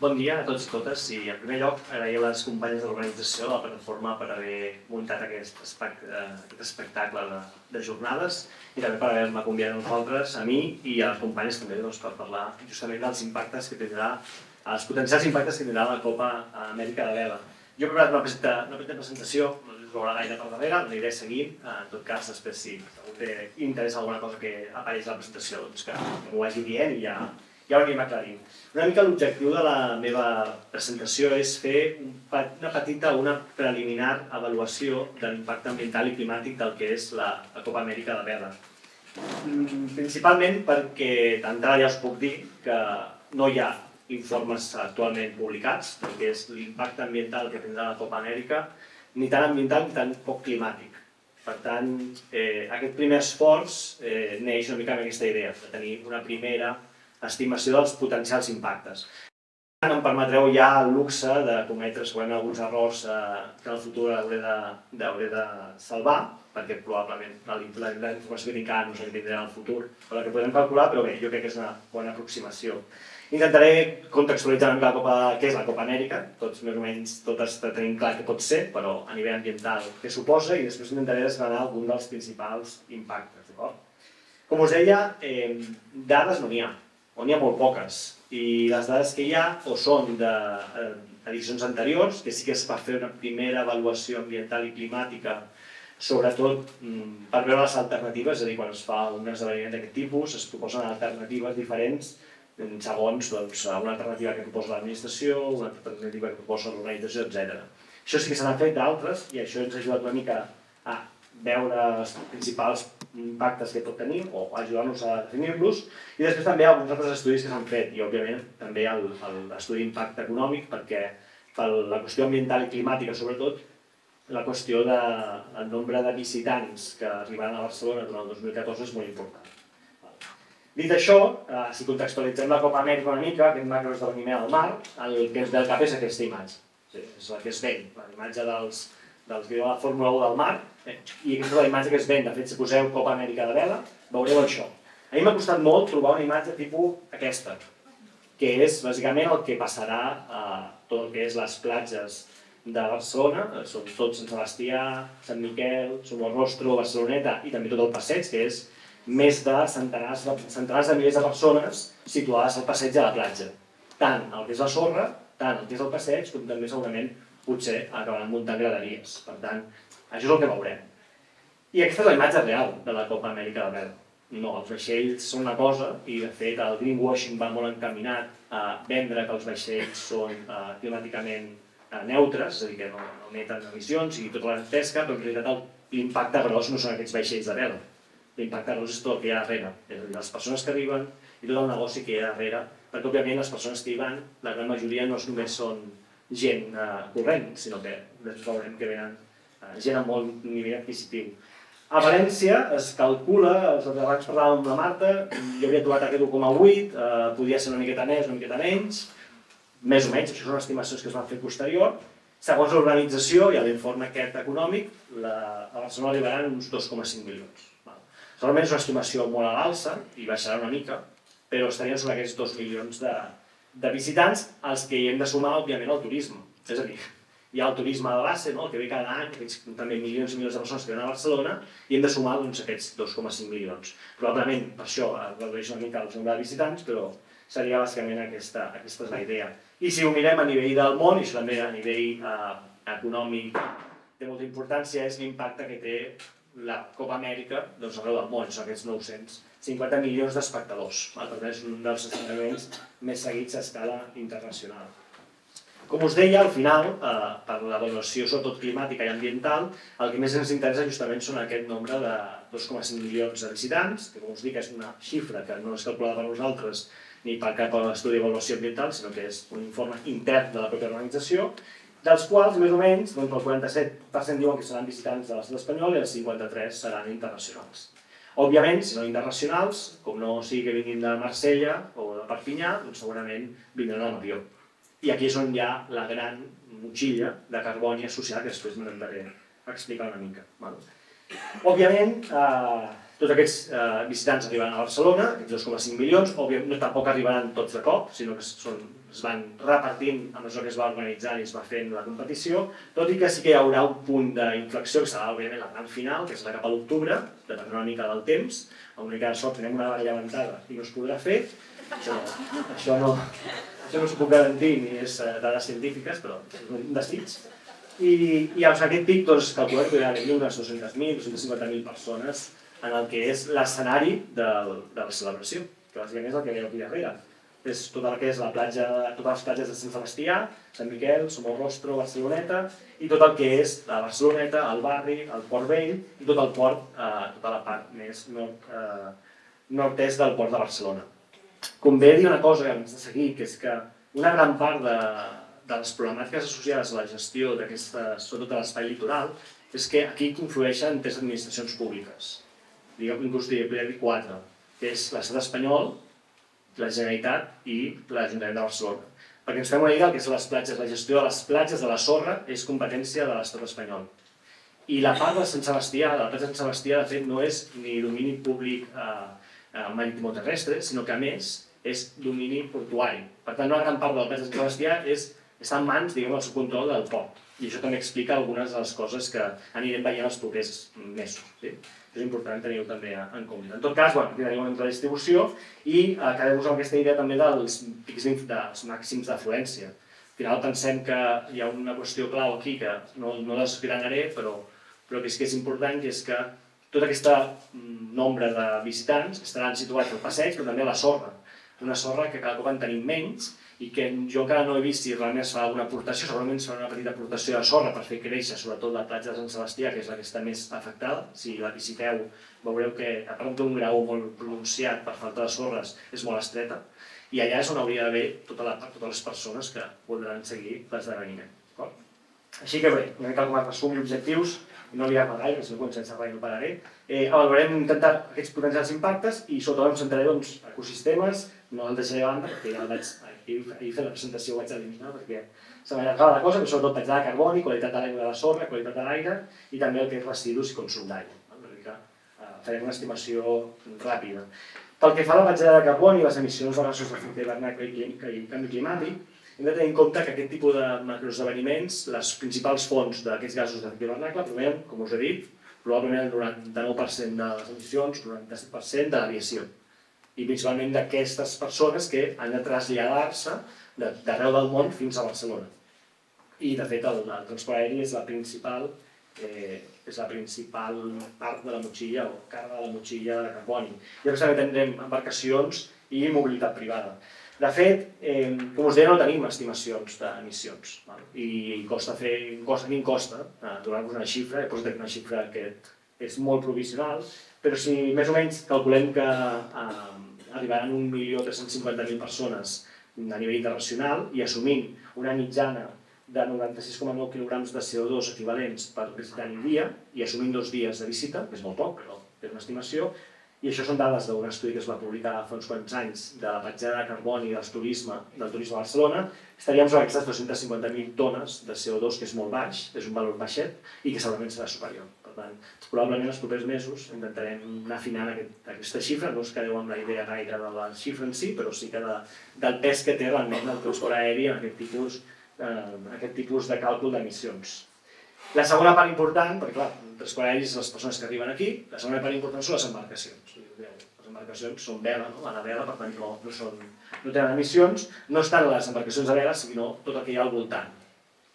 Bon dia a tots i totes. I en primer lloc agrair a les companyes de l'organització de la plataforma per haver muntat aquest espectacle de, de jornades i també per haver-me convidat a nosaltres, a mi i a les companyes també doncs, per parlar justament dels impactes que tindrà, els potencials impactes que tindrà la Copa Amèrica de vela. Jo he preparat una petita presentació, no us veurà gaire per darrere, l'aniré seguint, en tot cas, després si algú té interès alguna cosa que apareix a la presentació, doncs que m'ho vagi dient i ja, ja ho anirem aclarint. Una mica l'objectiu de la meva presentació és fer una petita o una preliminar avaluació de l'impacte ambiental i climàtic del que és la Copa Amèrica de vela. Principalment perquè d'entrada ja us puc dir que no hi ha informes actualment publicats, que és l'impacte ambiental que tindrà la Copa Amèrica, ni tan ambiental ni tan poc climàtic. Per tant, eh, aquest primer esforç eh, neix una mica amb aquesta idea, de tenir una primera estimació dels potencials impactes. Em permetreu ja el luxe de cometre segurament alguns errors eh, que en el futur hauré de, hauré de salvar, perquè probablement la, la, la informació que tinc ara no s'entendrà en el futur, o la que podem calcular, però bé, jo crec que és una bona aproximació. Intentaré contextualitzar la Copa, què és la Copa Amèrica, tots més o menys totes tenim clar que pot ser, però a nivell ambiental què suposa i després intentaré desgranar algun dels principals impactes. Com us deia, eh, dades no n'hi ha, o n'hi ha molt poques. I les dades que hi ha o són d'edicions anteriors, que sí que es va fer una primera avaluació ambiental i climàtica, sobretot per veure les alternatives, és a dir, quan es fa un esdeveniment d'aquest tipus es proposen alternatives diferents segons una alternativa que proposa l'administració, una alternativa que proposa l'organització, etcètera. Això sí que se n'ha fet d'altres i això ens ha ajudat una mica a veure els principals impactes que pot tenir o ajudar-nos a definir-los, i després també alguns altres estudis que s'han fet i òbviament també l'estudi d'impacte econòmic, perquè per la qüestió ambiental i climàtica sobretot la qüestió del nombre de visitants que arribaran a Barcelona durant el dos mil catorze és molt important. Dit això, si contextualitzem la Copa Amèrica una mica, aquest macroesdeveniment al mar, el que ens ve al cap és aquesta imatge, és la que es ven, la imatge dels dels que diuen la Fórmula u del mar, i aquesta és la imatge que es ven. De fet, si poseu Copa Amèrica de vela, veureu això. A mi m'ha costat molt trobar una imatge tipus aquesta, que és bàsicament el que passarà a tot el que és les platges de Barcelona, són tot Sant Sebastià, Sant Miquel, Somorrostro, Barceloneta i també tot el passeig, que és més de centenars de milers de persones situades al passeig de la platja. Tant el que és la sorra, tant el que és el passeig, com també segurament potser acabaran muntant graderies. Per tant, això és el que veurem. I aquesta és la imatge real de la Copa Amèrica de Vela. No, els vaixells són una cosa, i de fet el greenwashing va molt encaminat a vendre que els vaixells són eh, climàticament eh, neutres, és a dir, que no, no emeten emissions i tota la pesca, però en realitat l'impacte gros no són aquests vaixells de vela. L'impacte gros és tot el que hi ha darrere, és a dir, les persones que arriben i tot el negoci que hi ha darrere, perquè òbviament les persones que hi van, la gran majoria no només són gent corrent, sinó que després veurem que venen gent amb molt nivell adquisitiu. A València es calcula, abans parlàvem amb la Marta, jo havia trobat aquest u coma vuit, podia ser una miqueta més, una miqueta menys, més o menys, això són estimacions que es van fer posterior. Segons l'organització i l'informe aquest econòmic, a Barcelona arribaran uns dos coma cinc milions. Segurament és una estimació molt a l'alça i baixarà una mica, però estarien sobre aquests dos milions de... de visitants, als que hi hem de sumar, òbviament, el turisme. És a dir, hi ha el turisme de base, el que ve cada any, també milions i milions de persones que venen a Barcelona, i hem de sumar aquests dos coma cinc milions. Probablement, per això, redueix una mica el nombre de visitants, però seria bàsicament aquesta la idea. I si ho mirem a nivell del món, i això també a nivell econòmic té molta importància, és l'impacte que té la Copa Amèrica arreu del món, són aquests nou-cents cinquanta milions d'espectadors. Per tant, és un dels esdeveniments més seguits a escala internacional. Com us deia, al final, per la valoració sobretot climàtica i ambiental, el que més ens interessa justament són aquest nombre de dos coma cinc milions de visitants, que com us dic és una xifra que no és calculada per nosaltres ni per cap estudi d'avaluació ambiental, sinó que és un informe intern de la pròpia organització, dels quals, més o menys, el quaranta-set per cent diuen que seran visitants de l'estat espanyol i el cinquanta-tres per cent seran internacionals. Òbviament, si no internacionals, com no sigui que vinguin de Marsella o de Perpinyà, doncs segurament vindran en avió. I aquí és on hi ha la gran motxilla de carboni associada, que després m'entraré a explicar una mica. Òbviament, tots aquests visitants arribaran a Barcelona, aquests dos coma cinc milions, òbviament tampoc arribaran tots de cop, sinó que són... es van repartint a mesura que es va organitzant i es va fent la competició, tot i que sí que hi haurà un punt d'inflexió que serà, òbviament, la gran final, que serà cap a l'octubre, depenent una mica del temps. A l'única de sort tenim una baralla avançada i no es podrà fer. Això, això no, això no s'ho puc garantir, ni és dades científiques, però un desig. I, i a aquest pic, doncs, calculem que hi haurà unes dues-centes mil, dues-centes cinquanta mil persones en el que és l'escenari de, de la celebració, que bàsicament és el que veieu aquí darrere. És tot el que és la platja, totes les platges de Sant Sebastià, Sant Miquel, Somorrostro, Barceloneta, i tot el que és la Barceloneta, el barri, el Port Vell, i tot el port, eh, tota la part més nord, eh, nord-est del port de Barcelona. Convé dir una cosa abans de seguir, que és que una gran part de, de les problemàtiques associades a la gestió d'aquesta, sobretot de l'espai litoral, és que aquí conflueixen tres administracions públiques. Diguem, inclús diria, podria dir quatre, que és l'estat espanyol, la Generalitat i l'Ajuntament de Barcelona. Perquè ens fem una idea del que són les platges. La gestió de les platges de la sorra és competència de l'estat espanyol. I la part de Sant Sebastià, la platja de Sant Sebastià, de fet, no és ni domini públic maritimoterrestre, sinó que, a més, és domini portuari. Per tant, una gran part de la platja de Sant Sebastià és està en mans, diguem, el subcontrol del port. I això també explica algunes de les coses que anirem veient els propers mesos. Sí? És important tenir-ho també en compte. En tot cas, bueno, aquí tenim una distribució i eh, quedeu-vos amb aquesta idea també dels pics dels màxims d'afluència. Al final pensem que hi ha una qüestió clau aquí que no, no desgranaré, però, però que és que és important, que és que tot aquest nombre de visitants estaran situats al passeig, però també a la sorra. Una sorra que cada cop en tenim menys i que jo encara no he vist si realment es fa alguna aportació, segurament serà una petita aportació de sorra per fer créixer, sobretot la platja de Sant Sebastià, que és la que està més afectada. Si la visiteu, veureu que a part d'un grau molt pronunciat per falta de sorres, és molt estreta, i allà és on hauria d'haver tota la, totes les persones que voldran seguir l'esdeveniment. Així que bé, una mica com a resum i objectius, no li agafo gaire, si no sense res no pararé. Eh, avaluarem intentar aquests potencials impactes i sobretot em centraré doncs, en ecosistemes, no el deixaré de banda, perquè ja el vaig, ahir fer la presentació ho vaig eliminar, perquè se m'allargava la cosa, però sobretot petjada de carboni, qualitat de l'aigua de la sorra, qualitat de l'aire i també el que és residus i consum d'aigua. Eh, farem una estimació ràpida. Pel que fa a la petjada de carboni i les emissions de gasos d'efecte hivernacle i canvi climàtic, hem de tenir en compte que aquest tipus de macroesdeveniments, les principals fonts d'aquests gasos d'efecte hivernacle, provenen, com us he dit, probablement el noranta-nou per cent de les emissions, el noranta-set per cent de l'aviació. I principalment d'aquestes persones que han de traslladar-se d'arreu del món fins a Barcelona. I, de fet, el, el transport aeri és la principal, eh, és la principal part de la motxilla o carga de la motxilla de carboni. I a més tindrem embarcacions i mobilitat privada. De fet, eh, com us deia, no tenim estimacions d'emissions. I costa fer, costa, a mi em costa eh, donar-vos una xifra, he posat una xifra que és molt provisional, però si més o menys calculem que eh, arribaran un milió tres-cents cinquanta mil persones a nivell internacional i assumint una mitjana de noranta-sis coma nou quilograms de C O dos equivalents per visitant un dia i assumint dos dies de visita, que és molt poc, però és una estimació. I això són dades d'un estudi que es va publicar fa uns quants anys de la petjada de carboni del turisme, del turisme a Barcelona. Estaríem sobre aquestes dues-centes cinquanta mil tones de C O dos, que és molt baix, és un valor baixet, i que segurament serà superior. Per tant, probablement els propers mesos intentarem anar afinant aquest, aquesta xifra. No us quedeu amb la idea gaire de la xifra en si, però sí que de, del pes que té realment el transport aeri en aquest tipus, eh, aquest tipus de càlcul d'emissions. La segona part important, perquè clar, tres quarts les persones que arriben aquí, la segona part important són les embarcacions. Les embarcacions són vela, no? Van a vela, per tant no, no, són, no tenen emissions. No estan les embarcacions de vela, sinó tot el que hi ha al voltant.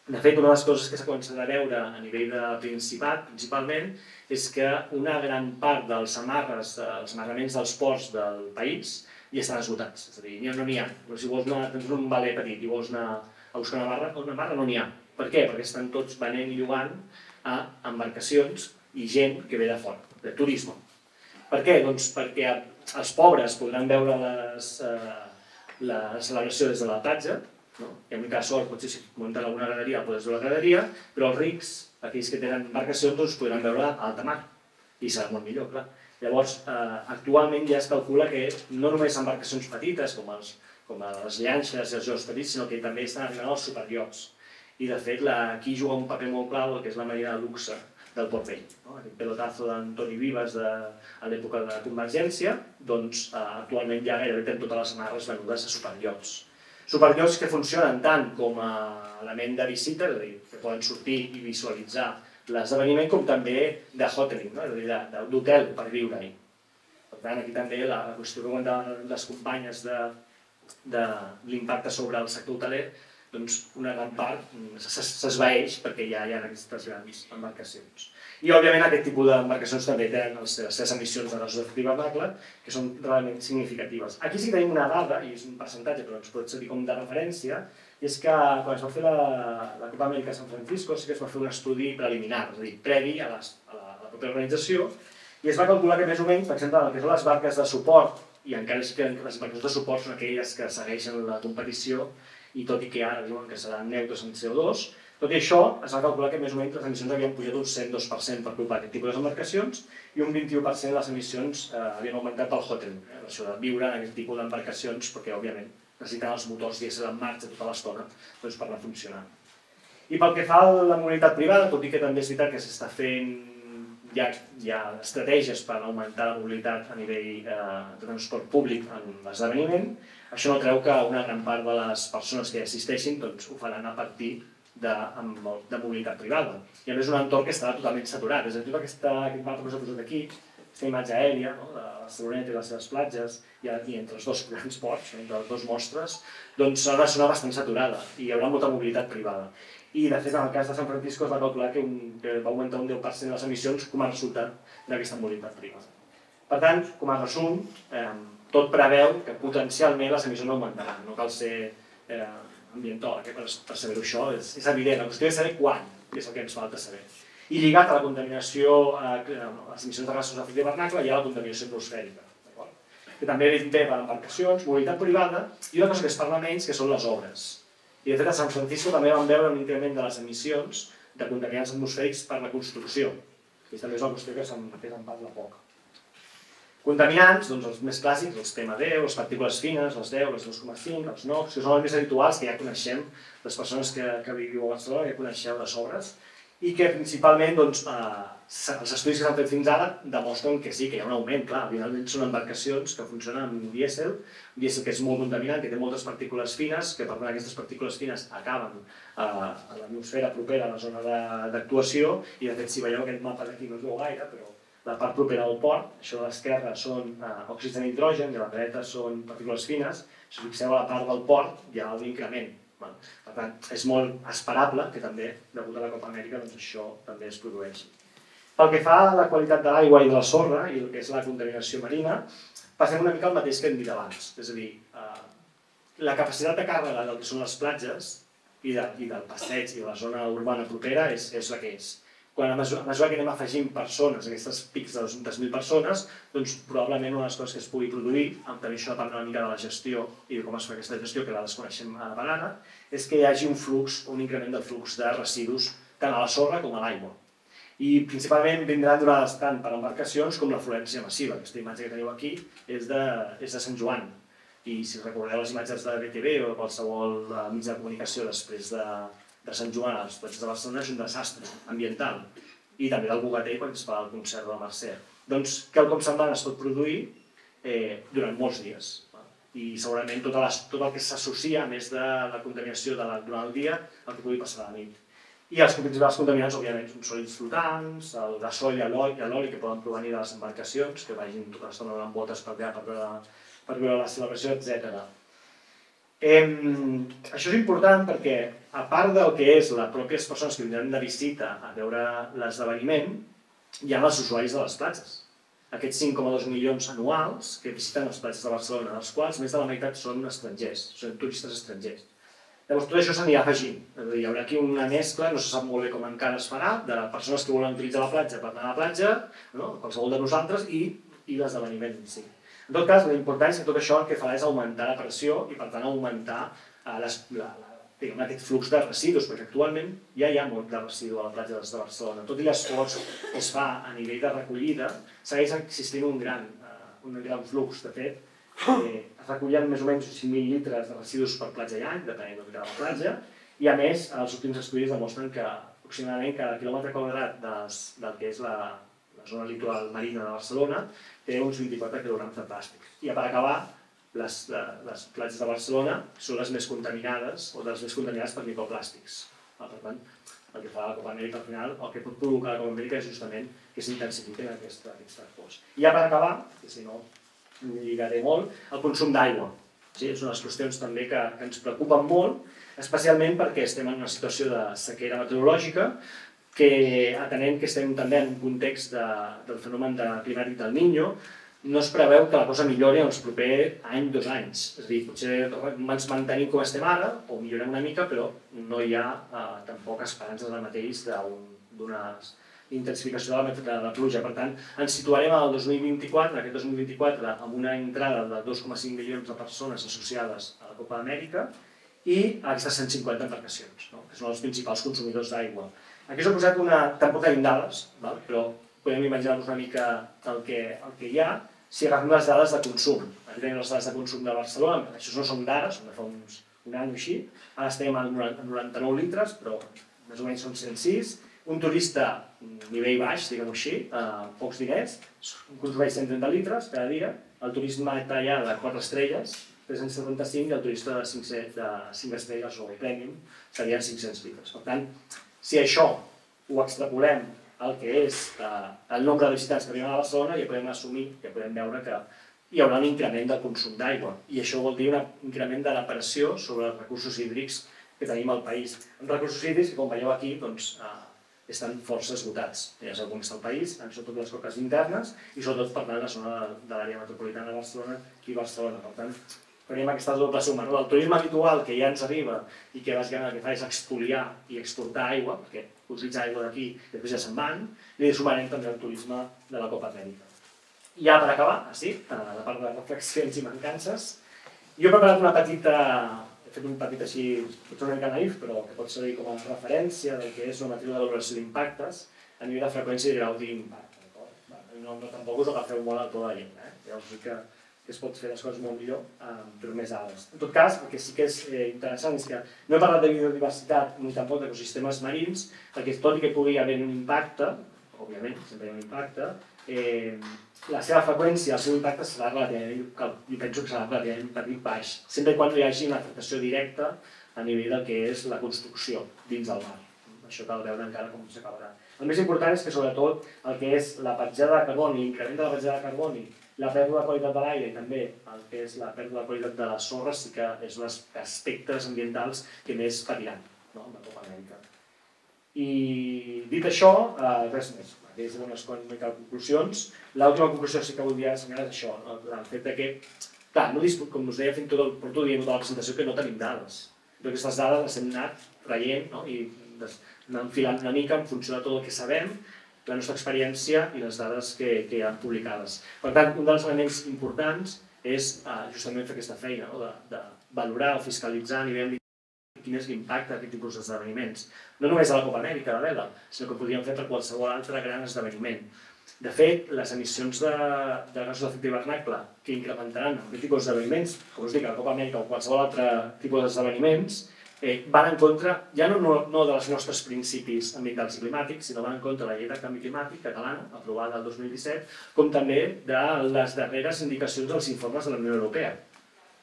De fet, una de les coses que s'ha començat a veure a nivell de Principat, principalment, és que una gran part dels amarres, dels amarraments dels ports del país ja estan esgotats. És a dir, no n'hi ha. Però si vols anar, tens un valer petit i vols anar a buscar una barra, una barra no n'hi ha. Per què? Perquè estan tots venent i llogant a embarcacions i gent que ve de fora, de turisme. Per què? Doncs perquè els pobres podran veure les, eh, la celebració des de la platja, no? I en un cas sort, potser si munten alguna graderia, podràs veure la graderia, però els rics, aquells que tenen embarcacions, doncs podran veure a alta mar. I serà molt millor, clar. Llavors, eh, actualment ja es calcula que no només embarcacions petites, com, els, com les llanxes i els jocs petits, sinó que també estan arribant als superiots. I de fet aquí juga un paper molt clar el que és la marina de luxe del Port Vell. No? Aquest pelotazo d'Antoni Vives de, a l'època de la Convergència, doncs actualment ja gairebé tenen totes les amarres venudes a superllocs. Superllocs que funcionen tant com a element de visita, és a dir, que poden sortir i visualitzar l'esdeveniment, com també de hoteling, no? És a dir, d'hotel per viure-hi. Per tant, aquí també la qüestió que comentaven les companyes de, de l'impacte sobre el sector hoteler, doncs una gran part s'esvaeix perquè ja hi ha aquestes grans embarcacions. I, òbviament, aquest tipus d'embarcacions també tenen les seves emissions de gasos d'efecte hivernacle, que són realment significatives. Aquí sí que tenim una dada, i és un percentatge, però ens pot servir com de referència, i és que quan es va fer la, la Copa Amèrica de San Francisco sí que es va fer un estudi preliminar, és a dir, previ a, les, a, la, a la pròpia organització, i es va calcular que més o menys, per exemple, el que són les barques de suport, i encara és que les embarcacions de suport són aquelles que segueixen la competició, i tot i que ara diuen que seran neutres en C O dos, tot i això es va calcular que més o menys les emissions havien pujat un cent dos per cent per culpa d'aquest tipus d'embarcacions i un vint-i-u per cent de les emissions eh, havien augmentat pel hoteling, eh, això de viure en aquest tipus d'embarcacions perquè, òbviament, necessiten els motors dièsel en marxa tota l'estona doncs, per anar funcionant. I pel que fa a la mobilitat privada, tot i que també és veritat que s'està fent, hi ha, hi ha estratègies per augmentar la mobilitat a nivell eh, de transport públic en l'esdeveniment, Això no treu que una gran part de les persones que hi assisteixin doncs, ho faran a partir de, de mobilitat privada. I a més un entorn que estava totalment saturat. És a dir, tot aquest mapa que us ha posat aquí, aquesta imatge aèria, no? De Barceloneta i les seves platges, i entre els dos grans ports, entre les dues mostres, doncs serà una bastant saturada i hi haurà molta mobilitat privada. I de fet, en el cas de San Francisco es va calcular que, un, que va augmentar un deu per cent de les emissions com a resultat d'aquesta mobilitat privada. Per tant, com a resum, eh, tot preveu que potencialment les emissions augmentaran. No cal ser eh, ambiental eh, per, per saber-ho això, és, és evident. La qüestió és saber quan, que és el que ens falta saber. I lligat a la contaminació, a eh, les emissions de gasos d'efecte hivernacle, hi ha la contaminació atmosfèrica, que també ve per embarcacions, mobilitat privada, i una cosa que es parla menys, que són les obres. I de fet, a San Francisco també vam veure un increment de les emissions de contaminants atmosfèrics per la construcció. I també és una qüestió que se'n parla poc. Contaminants, doncs els més clàssics, els P M diez, les partícules fines, les deu, les dos coma cinc, els NOx, que són els més habituals, que ja coneixem, les persones que, que viviu a Barcelona, ja coneixeu de sobres, i que principalment doncs, eh, els estudis que s'han fet fins ara demostren que sí, que hi ha un augment, clar, finalment són embarcacions que funcionen amb dièsel, un dièsel que és molt contaminant, que té moltes partícules fines, que per tant aquestes partícules fines acaben eh, a l'atmosfera propera, a la zona d'actuació, i de fet si veieu aquest mapa d'aquí no es veu gaire, però la part propera del port, això de l'esquerra són eh, òxids de nitrogen i la dreta són partícules fines. Si us fixeu a la part del port hi ha un increment. Bueno, per tant, és molt esperable que també, degut a la Copa Amèrica, doncs això també es produeixi. Pel que fa a la qualitat de l'aigua i de la sorra i el que és la contaminació marina, passem una mica al mateix que hem dit abans. És a dir, eh, la capacitat de càrrega del que són les platges i, de, i del passeig i de la zona urbana propera és, és la que és. Quan a mesura, a mesura que anem afegint persones, aquestes pics de dues mil persones, doncs probablement una de les coses que es pugui produir, amb també això depèn una mica de la gestió i com es fa aquesta gestió, que la desconeixem a la vegada, és que hi hagi un flux, un increment del flux de residus tant a la sorra com a l'aigua. I principalment vindran donades tant per embarcacions com l'afluència massiva. Aquesta imatge que teniu aquí és de, és de Sant Joan. I si recordeu les imatges de B T V o qualsevol mitjà de comunicació després de... de Sant Joan als platges de Barcelona és un desastre ambiental i també del Bogatell quan es fa el concert de la Mercè. Doncs quelcom semblant es pot produir eh, durant molts dies i segurament tot, les, tot el que s'associa a més de la contaminació de la, durant el dia el que pugui passar a la nit. I els principals contaminants, òbviament, són sòlids flotants, el gasoil i l'oli que poden provenir de les embarcacions, que vagin tota l'estona donant voltes per allà per veure la celebració, etcètera. Eh, això és important perquè, a part del que és les pròpies persones que vindran de visita a veure l'esdeveniment, hi ha els usuaris de les platges. Aquests cinc coma dos milions anuals que visiten les platges de Barcelona, dels quals més de la meitat són estrangers, són turistes estrangers. Llavors tot això s'anirà afegint. Hi haurà aquí una mescla, no se sap molt bé com encara es farà, de persones que volen utilitzar la platja per anar a la platja, no? Qualsevol de nosaltres, i, i l'esdeveniment en si. En tot cas, l'important és que tot això el que farà és augmentar la pressió i, per tant, augmentar eh, les, la, la, diguem, aquest flux de residus, perquè actualment ja hi ha molt de residu a la platja de Barcelona. Tot i l'esforç que es fa a nivell de recollida, segueix existint un gran, eh, un gran flux. De fet, eh, es recullen més o menys cinc mil litres de residus per platja i any, depenent de la platja, i a més, els últims estudis demostren que aproximadament cada quilòmetre quadrat des, del que és la... la zona litoral marina de Barcelona, té uns vint-i-quatre quilograms de plàstic. I per acabar, les, les platges de Barcelona són les més contaminades o les més contaminades per microplàstics. Per tant, el que fa la Copa Amèrica al final, el que pot provocar la Copa Amèrica és justament que s'intensifiquen aquests transports. I ja per acabar, que si no lligaré molt, el consum d'aigua. Sí, és una de les qüestions també que, que ens preocupen molt, especialment perquè estem en una situació de sequera meteorològica, que atenent que estem també en un context de, del fenomen de climàtic del Niño, no es preveu que la cosa millori en els propers any, dos anys. És a dir, potser ens mantenim com estem ara, o millorem una mica, però no hi ha eh, tampoc esperances ara mateix d'una intensificació de la, de la pluja. Per tant, ens situarem al dos mil vint-i-quatre, aquest dos mil vint-i-quatre, amb una entrada de dos coma cinc milions de persones associades a la Copa Amèrica i aquestes cent cinquanta embarcacions, no? Que són els principals consumidors d'aigua. Aquí us he posat una... Tampoc tenim dades, val? Però podem imaginar-nos una mica el que, el que hi ha si agafem les dades de consum. Aquí tenim les dades de consum de Barcelona, això no són d'ara, són de fa uns, un any o així. Ara estem a noranta-nou litres, però més o menys són cent sis. Un turista nivell baix, diguem-ho així, eh, pocs diners, consumeix cent trenta litres cada dia. El turisme italià de quatre estrelles tres-cents setanta-cinc i el turista de cinc estrelles o el premium serien cinc-cents litres. Per tant, si això ho extrapolem al que és el nombre de visitants que arriben a Barcelona, ja podem assumir, ja podem veure que hi haurà un increment del consum d'aigua. I això vol dir un increment de la pressió sobre els recursos hídrics que tenim al país. Els recursos hídrics que, com veieu aquí, doncs, estan força esgotats. És el context del país, sobretot les coques internes i sobretot per tant la zona de l'àrea metropolitana de Barcelona i Barcelona. Per tant, tenim aquesta doble suma. El turisme habitual que ja ens arriba i que bàsicament el que fa és expoliar i exportar aigua, perquè utilitzar aigua d'aquí i després ja se'n van, i sumarem també el turisme de la Copa Amèrica. I ja per acabar, així, la part de reflexions i mancances, jo he preparat una petita... He fet un petit així, potser una mica naïf, però que pot servir com a referència del que és una matriu de valoració d'impactes a nivell de freqüència i grau d'impacte. No, tampoc us agafeu molt a tota la llengua. Ja us dic que es pot fer les coses molt millor, però més altres. En tot cas, el que sí que és interessant és que no he parlat de biodiversitat ni tampoc d'ecosistemes marins, perquè tot i que pugui haver un impacte, òbviament, sempre hi ha un impacte, la seva freqüència, el seu impacte serà relativament, jo penso que serà relativament baix, sempre quan no hi hagi una afectació directa a nivell del que és la construcció dins del mar. Això cal veure encara com s'acabarà. El més important és que sobretot el que és la petjada de carboni, l'increment de la petjada de carboni, la pèrdua de qualitat de l'aire i també el que és la pèrdua de qualitat de les sorres sí que és un dels aspectes ambientals que més patiran amb la Copa Amèrica. I dit això, res més. Des d'unes quantes conclusions. L'última conclusió que sí que voldria assenyalar és això, el fet que, clar, com us deia, fins i tot porto dient tota la presentació que no tenim dades. Però aquestes dades les hem anat traient i enfilant una mica en funció de tot el que sabem, la nostra experiència i les dades que hi ha publicades. Per tant, un dels elements importants és justament fer aquesta feina, de valorar o fiscalitzar a nivell quin és l'impacte d'aquest tipus d'esdeveniments. No només a la Copa Amèrica, de vela, sinó que ho podríem fer per qualsevol altre gran esdeveniment. De fet, les emissions de gasos d'efecte hivernacle que incrementaran en aquest tipus d'esdeveniments, com us dic, a la Copa Amèrica o qualsevol altre tipus d'esdeveniments, van en contra, ja no dels nostres principis ambientals i climàtics, sinó van en contra de la llei de canvi climàtic catalana, aprovada el dos mil disset, com també de les darreres indicacions dels informes de la Unió Europea,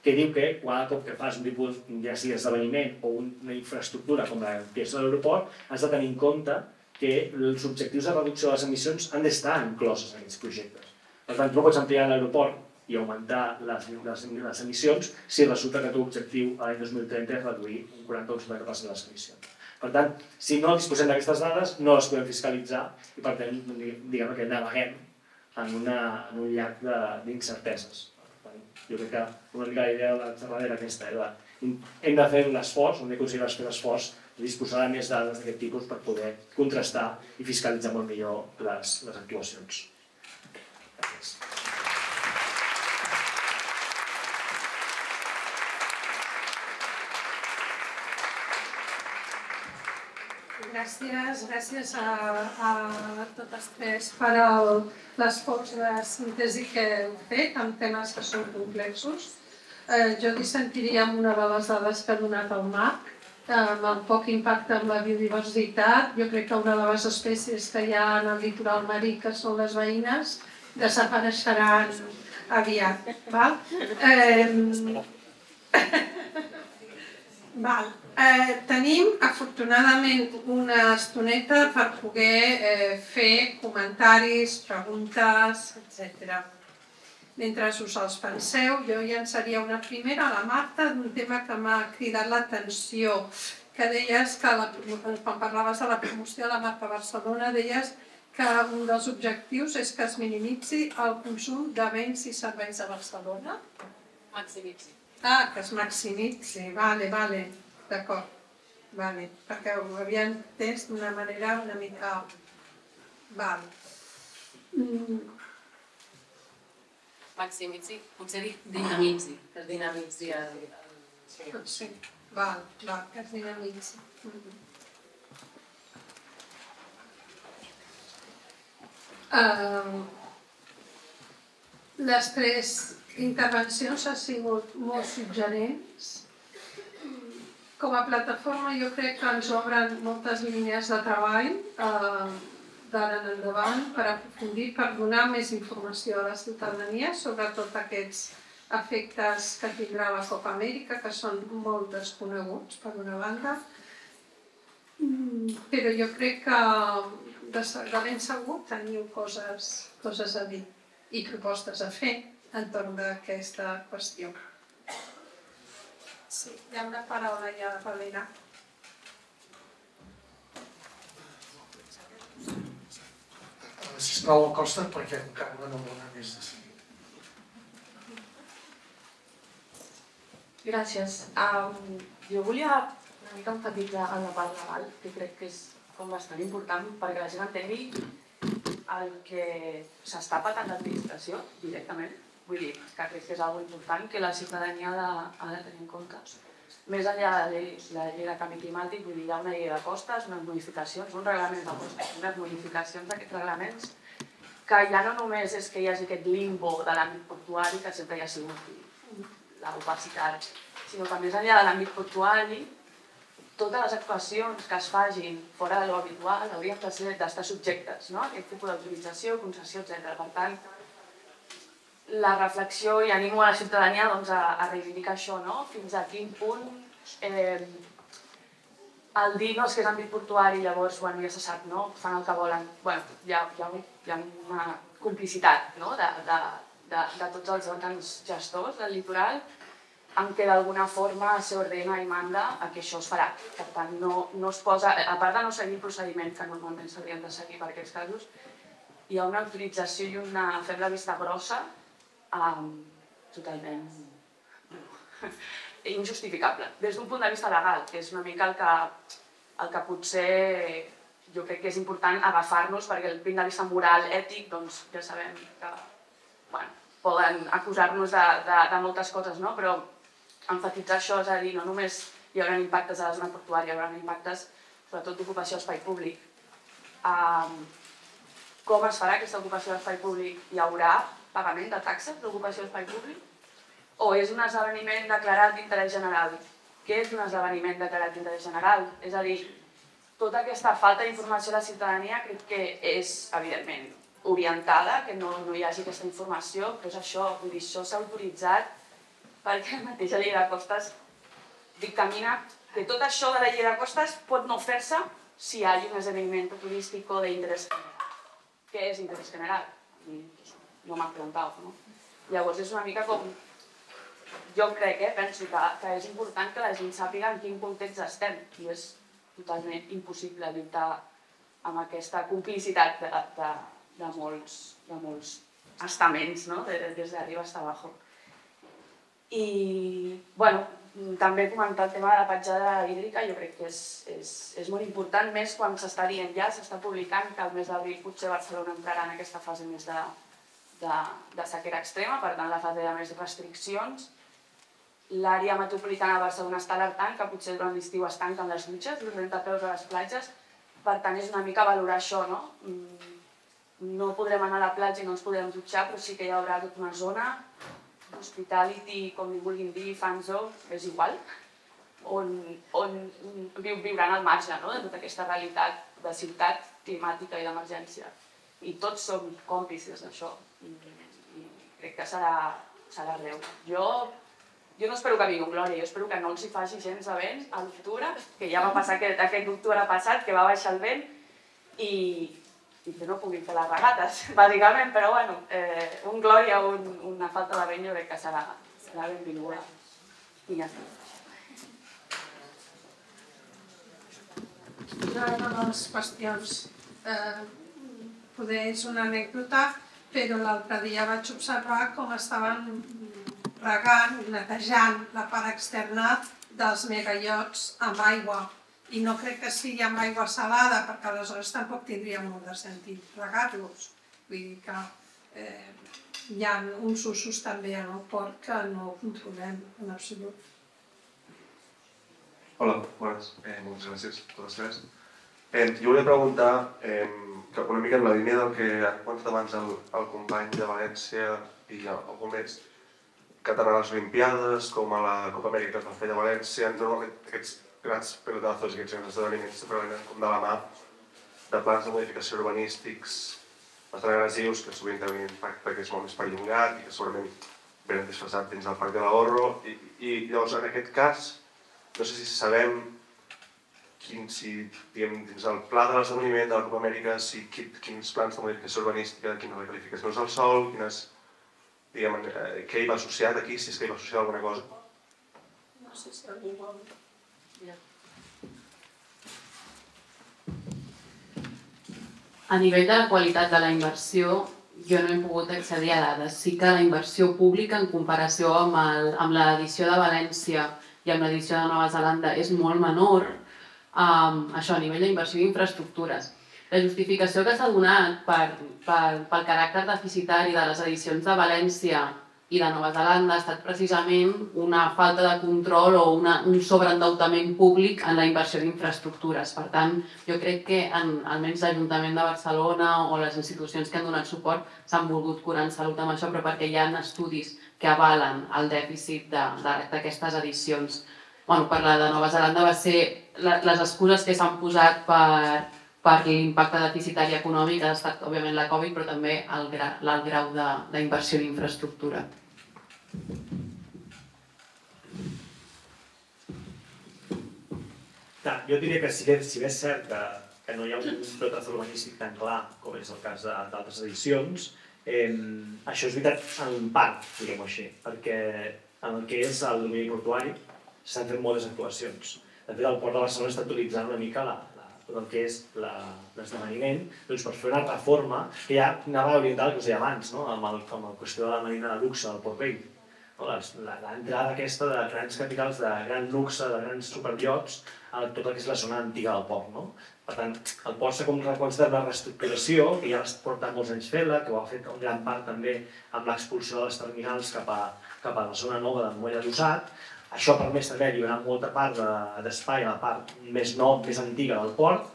que diu que cada cop que fas un tipus d'esdeveniment o una infraestructura com la peça de l'aeroport, has de tenir en compte que els objectius de reducció de les emissions han d'estar incloses en aquests projectes. Per tant, no pots ampliar l'aeroport i augmentar les emissions si resulta que el teu objectiu l'any dos mil trenta és reduir un quaranta per cent de les emissions. Per tant, si no disposem d'aquestes dades, no les podem fiscalitzar i per tant, diguem que naveguem en un llac d'incerteses. Jo crec que una mica la idea de la xerrada era aquesta, hem de fer un esforç, hem de considerar fer l'esforç de disposar de més dades d'aquest tipus per poder contrastar i fiscalitzar molt millor les actuacions. Gràcies. Gràcies, gràcies a totes tres per l'esforç de síntesi que heu fet amb temes que són complexos. Jo dissentiria amb una de les dades que ha donat el Marc, amb poc impacte en la biodiversitat. Jo crec que una de les espècies que hi ha en el litoral marí, que són les veïnes, desapareixeran aviat. Val. Tenim, afortunadament, una estoneta per poder fer comentaris, preguntes, etcètera. Mentre us els penseu, jo llançaria una primera a la Marta d'un tema que m'ha cridat l'atenció, que deies que quan parlaves de la promoció de la marca Barcelona deies que un dels objectius és que es minimitzi el consum de béns i serveis a Barcelona. Maximitzi. Ah, que es maximitzi, vale, vale. D'acord, perquè ho havia entès d'una manera una mica... Maximitzi, potser dinamitzi, que es dinamitzi el... Sí, val, que es dinamitzi. Les tres intervencions han sigut molt suggerents. Com a plataforma jo crec que ens obren moltes línies de treball d'ara en endavant per aprofundir, per donar més informació a la ciutadania sobre tots aquests efectes que tindrà la Copa Amèrica, que són molt desconeguts, per una banda, però jo crec que de ben segur teniu coses, coses a dir i propostes a fer entorn d'aquesta qüestió. Sí, hi ha una paraula allà darrere. Sisplau, el costa perquè encara no em dona més de seguir. Gràcies. Um, jo volia una mica enfatitzar en la part legal, que crec que és com bastant important perquè la gent entengui el que s'està patant l'administració directament. Vull dir, que crec que és una cosa important que la ciutadania ha de, ha de tenir en compte. Més enllà de la llei, la llei de canvi climàtic, vull dir, hi ha una llei de costes, unes modificacions, un reglament de costes, unes modificacions d'aquests reglaments, que ja no només és que hi hagi aquest limbo de l'àmbit portuari, que sempre hi ha sigut l'opacitat, sinó que més enllà de l'àmbit portuari, totes les actuacions que es fagin fora de l'habitual haurien d'estar subjectes, no?, a aquest tipus d'autorització, concessió, etcètera. Per tant, la reflexió i animo a la ciutadania doncs, a, a reivindicar això, no? Fins a quin punt eh, el dir no és que és àmbit portuari i llavors bueno, ja se sap, no? Fan el que volen. Bueno, hi ha, hi ha, hi ha una complicitat no? de, de, de, de tots els òrgans gestors del litoral en què d'alguna forma s'ordena i manda a que això es farà. Per tant, no, no es posa, a part de no seguir el procediment que normalment s'haurien de seguir per aquests casos, hi ha una autorització i una fem la vista grossa Um, totalment injustificable. Des d'un punt de vista legal, que és una mica el que, el que potser jo crec que és important agafar-nos, perquè el punt de vista moral, ètic, doncs ja sabem que bueno, poden acusar-nos de, de, de moltes coses, no? Però enfatitzar això, és a dir, no només hi haurà impactes a la zona portuària, hi haurà impactes sobretot d'ocupació d'espai públic. Um, com es farà aquesta ocupació d'espai públic? Hi haurà pagament de taxes d'ocupació d'espai públic? O és un esdeveniment declarat d'interès general? Què és un esdeveniment declarat d'interès general? És a dir, tota aquesta falta d'informació a la ciutadania crec que és, evidentment, orientada, que no, no hi hagi aquesta informació, però és això, vull dir, això s'ha autoritzat perquè la mateixa llei de costes dictamina que tot això de la llei de costes pot no fer-se si hi ha un esdeveniment turístic o d'interès general. Què és interès general? No m'ha preguntat, no? Llavors és una mica com... Jo crec, eh, penso que, que és important que la gent sàpiga en quin context estem. I és totalment impossible lluitar amb aquesta complicitat de, de, de, molts, de molts estaments, no? Des d'arriba fins a abajo. I, bueno, també comentar el tema de la petjada hídrica, jo crec que és, és, és molt important, més quan s'està dient ja, s'està publicant que el mes d'abril potser Barcelona entrarà en aquesta fase més de... De, de sequera extrema, per tant la fase de més restriccions. L'àrea metropolitana de Barcelona està alertant que potser durant l'estiu es tanquen les dutxes, els rentapeus a les platges, per tant és una mica valorar això, no? No podrem anar a la platja i no ens podrem dutxar, però sí que hi haurà tota una zona, hospitality, com li vulguin dir, fan zone, és igual, on, on viuran al marge no? de tota aquesta realitat de ciutat climàtica i d'emergència. I tots som còmplices d'això, i, i crec que serà, serà greu. Jo, jo no espero que vinguin glòria, jo espero que no els hi faci gens de vent a l'octubre, que ja va passar aquest, aquest octubre passat, que va baixar el vent, i, i que no puguin fer les regates, bàsicament, però bueno, eh, un glòria o un, una falta de vent jo crec que serà, serà benvinguda. I ja està. Una de les qüestions... Eh... Poder és una anècdota, però l'altre dia vaig observar com estaven regant, netejant la part externa dels megaiots amb aigua. I no crec que sigui amb aigua salada, perquè aleshores tampoc tindria molt de sentit regar-los. Vull dir que eh, hi ha uns usos també en el port que no controlem en absolut. Hola, bones. Eh, moltes gràcies a totes tres. Eh, jo volia preguntar, eh, que una mica en la línia del que ha comentat abans el, el company de València i algú més, que tant a les Olimpiades com a la Copa Amèrica que es va fer de València, normalment aquests grans pelotazos i aquests grans esdeveniments sempre venen com de la mà de plans de modificació urbanístics bastant agressius, que sovint tenen un impacte que és molt més perllongat i que segurament ben desfasat dins del Parc de l'Ahorro. I llavors, en aquest cas, no sé si sabem dins del pla de l'esdeveniment de la Copa Amèrica, quins plans de modificació urbanística, quines recalificacions del sòl, què hi va associat aquí, si és que hi va associat alguna cosa. No sé si algú vol... A nivell de la qualitat de la inversió, jo no he pogut accedir a dades. Sí que la inversió pública, en comparació amb l'edició de València i amb l'edició de Nova Zelanda, és molt menor. Això, a nivell d'inversió d'infraestructures. La justificació que s'ha donat pel caràcter deficitari de les edicions de València i de Nova Zelanda ha estat precisament una falta de control o un sobreendeutament públic en la inversió d'infraestructures. Per tant, jo crec que almenys l'Ajuntament de Barcelona o les institucions que han donat suport s'han volgut curar en salut amb això, però perquè hi ha estudis que avalen el dèficit d'aquestes edicions. Per la de Nova Zelanda va ser les excuses que s'han posat per l'impacte deficitari econòmic, ha estat òbviament la Covid, però també el grau d'inversió d'infraestructura. Jo diria que si bé és cert que no hi ha un projecte urbanístic tan clar com és el cas d'altres edicions, això és veritat en part, diguem-ho així, perquè en el que és el domini portuari s'han fet moltes actuacions. De fet, el Port de Barcelona està utilitzant una mica tot el que és l'esdeveniment per fer una reforma que ja anava orientada al que us deia abans, amb la qüestió de la marina de luxe del Port Vell. L'entrada aquesta de grans capitals, de gran luxe, de grans superllots, a tot el que és la zona antiga del port. Per tant, el port s'ha començat amb la reestructuració, que ja es porta molts anys fent-la, que ho ha fet en gran part també amb l'expulsió de les terminals cap a la zona nova de Moella d'Ussat. Això ha permès també alliberar molta part d'espai a la part més nova, més antiga del port,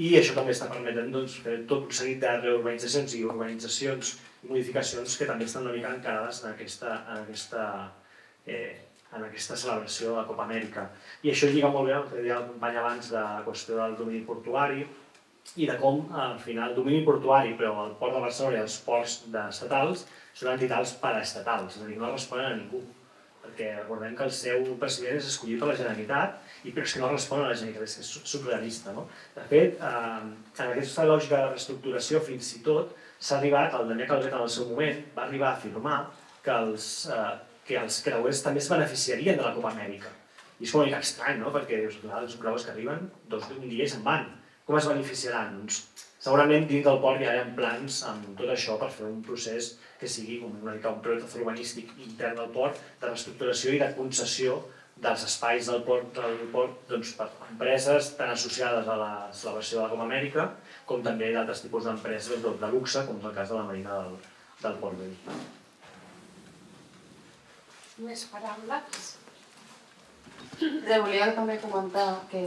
i això també està permetent tot un seguit de reurbanitzacions i urbanitzacions i modificacions que també estan una mica encarades en aquesta celebració de la Copa Amèrica. I això lliga molt bé amb el que deia el company abans de la qüestió del domini portuari i de com al final el domini portuari, però el port de Barcelona i els ports estatals són entitats paraestatals, és a dir, no responen a ningú. Perquè recordem que el seu president és escollit per la Generalitat, però és que no respon a la Generalitat, és que és subrealista. De fet, en aquesta lògica de reestructuració, fins i tot, s'ha arribat, el Damià Calvet en el seu moment va arribar a afirmar que els creuers també es beneficiarien de la Copa Amèrica. I és una mica estrany, perquè els creuers que arriben, un dia i se'n van. Com es beneficiaran? Segurament dins del port hi ha plans amb tot això per fer un procés que sigui una mica un projecte urbanístic intern del port, de reestructuració i de concessió dels espais del port per empreses tan associades a la celebració de la Copa Amèrica com també d'altres tipus d'empreses de luxe, com és el cas de la Marina del Port Vell. Més paraules? Volia també comentar que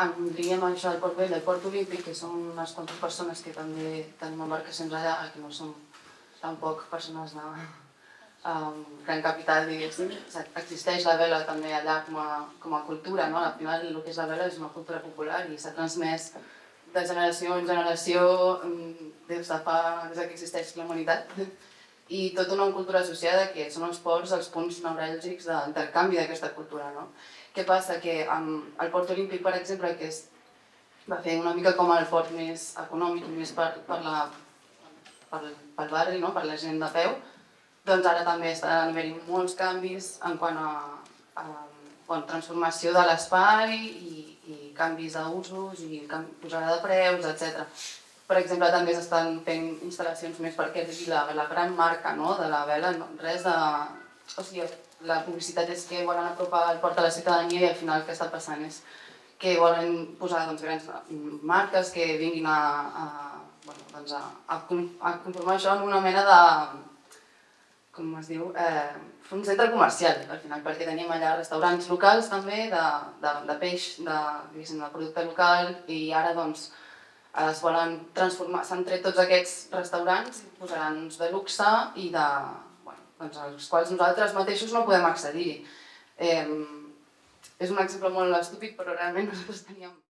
enviem això del Port Vell, del Port Olímpic, que són unes quantes persones que també tenim embarcacions allà, que no són tampoc persones de gran capital, diguéssim. Existeix la vela també allà com a cultura, no? Al final el que és la vela és una cultura popular i s'ha transmès de generació en generació des que existeix la humanitat. I tota una cultura associada que són els ports, els punts neuràlgics d'intercanvi d'aquesta cultura, no? Què passa? Que el Port Olímpic, per exemple, que va fer una mica com el port més econòmic, més pel barri, per la gent de peu, doncs ara també estan havent molts canvis en quant a transformació de l'espai i canvis d'usos i pujada de preus, etcètera. Per exemple, també s'estan fent instal·lacions més perquè la gran marca de la vela, res de... O sigui, la publicitat és que volen apropar el port a la ciutadania i al final el que està passant és que volen posar grans marques que vinguin a conformar això en una mena de, com es diu, un centre comercial al final, perquè tenim allà restaurants locals també de peix, de producte local i ara doncs es volen transformar, s'han tret tots aquests restaurants i posaran uns de luxe i de... als quals nosaltres mateixos no podem accedir. És un exemple molt estúpid, però realment nosaltres teníem...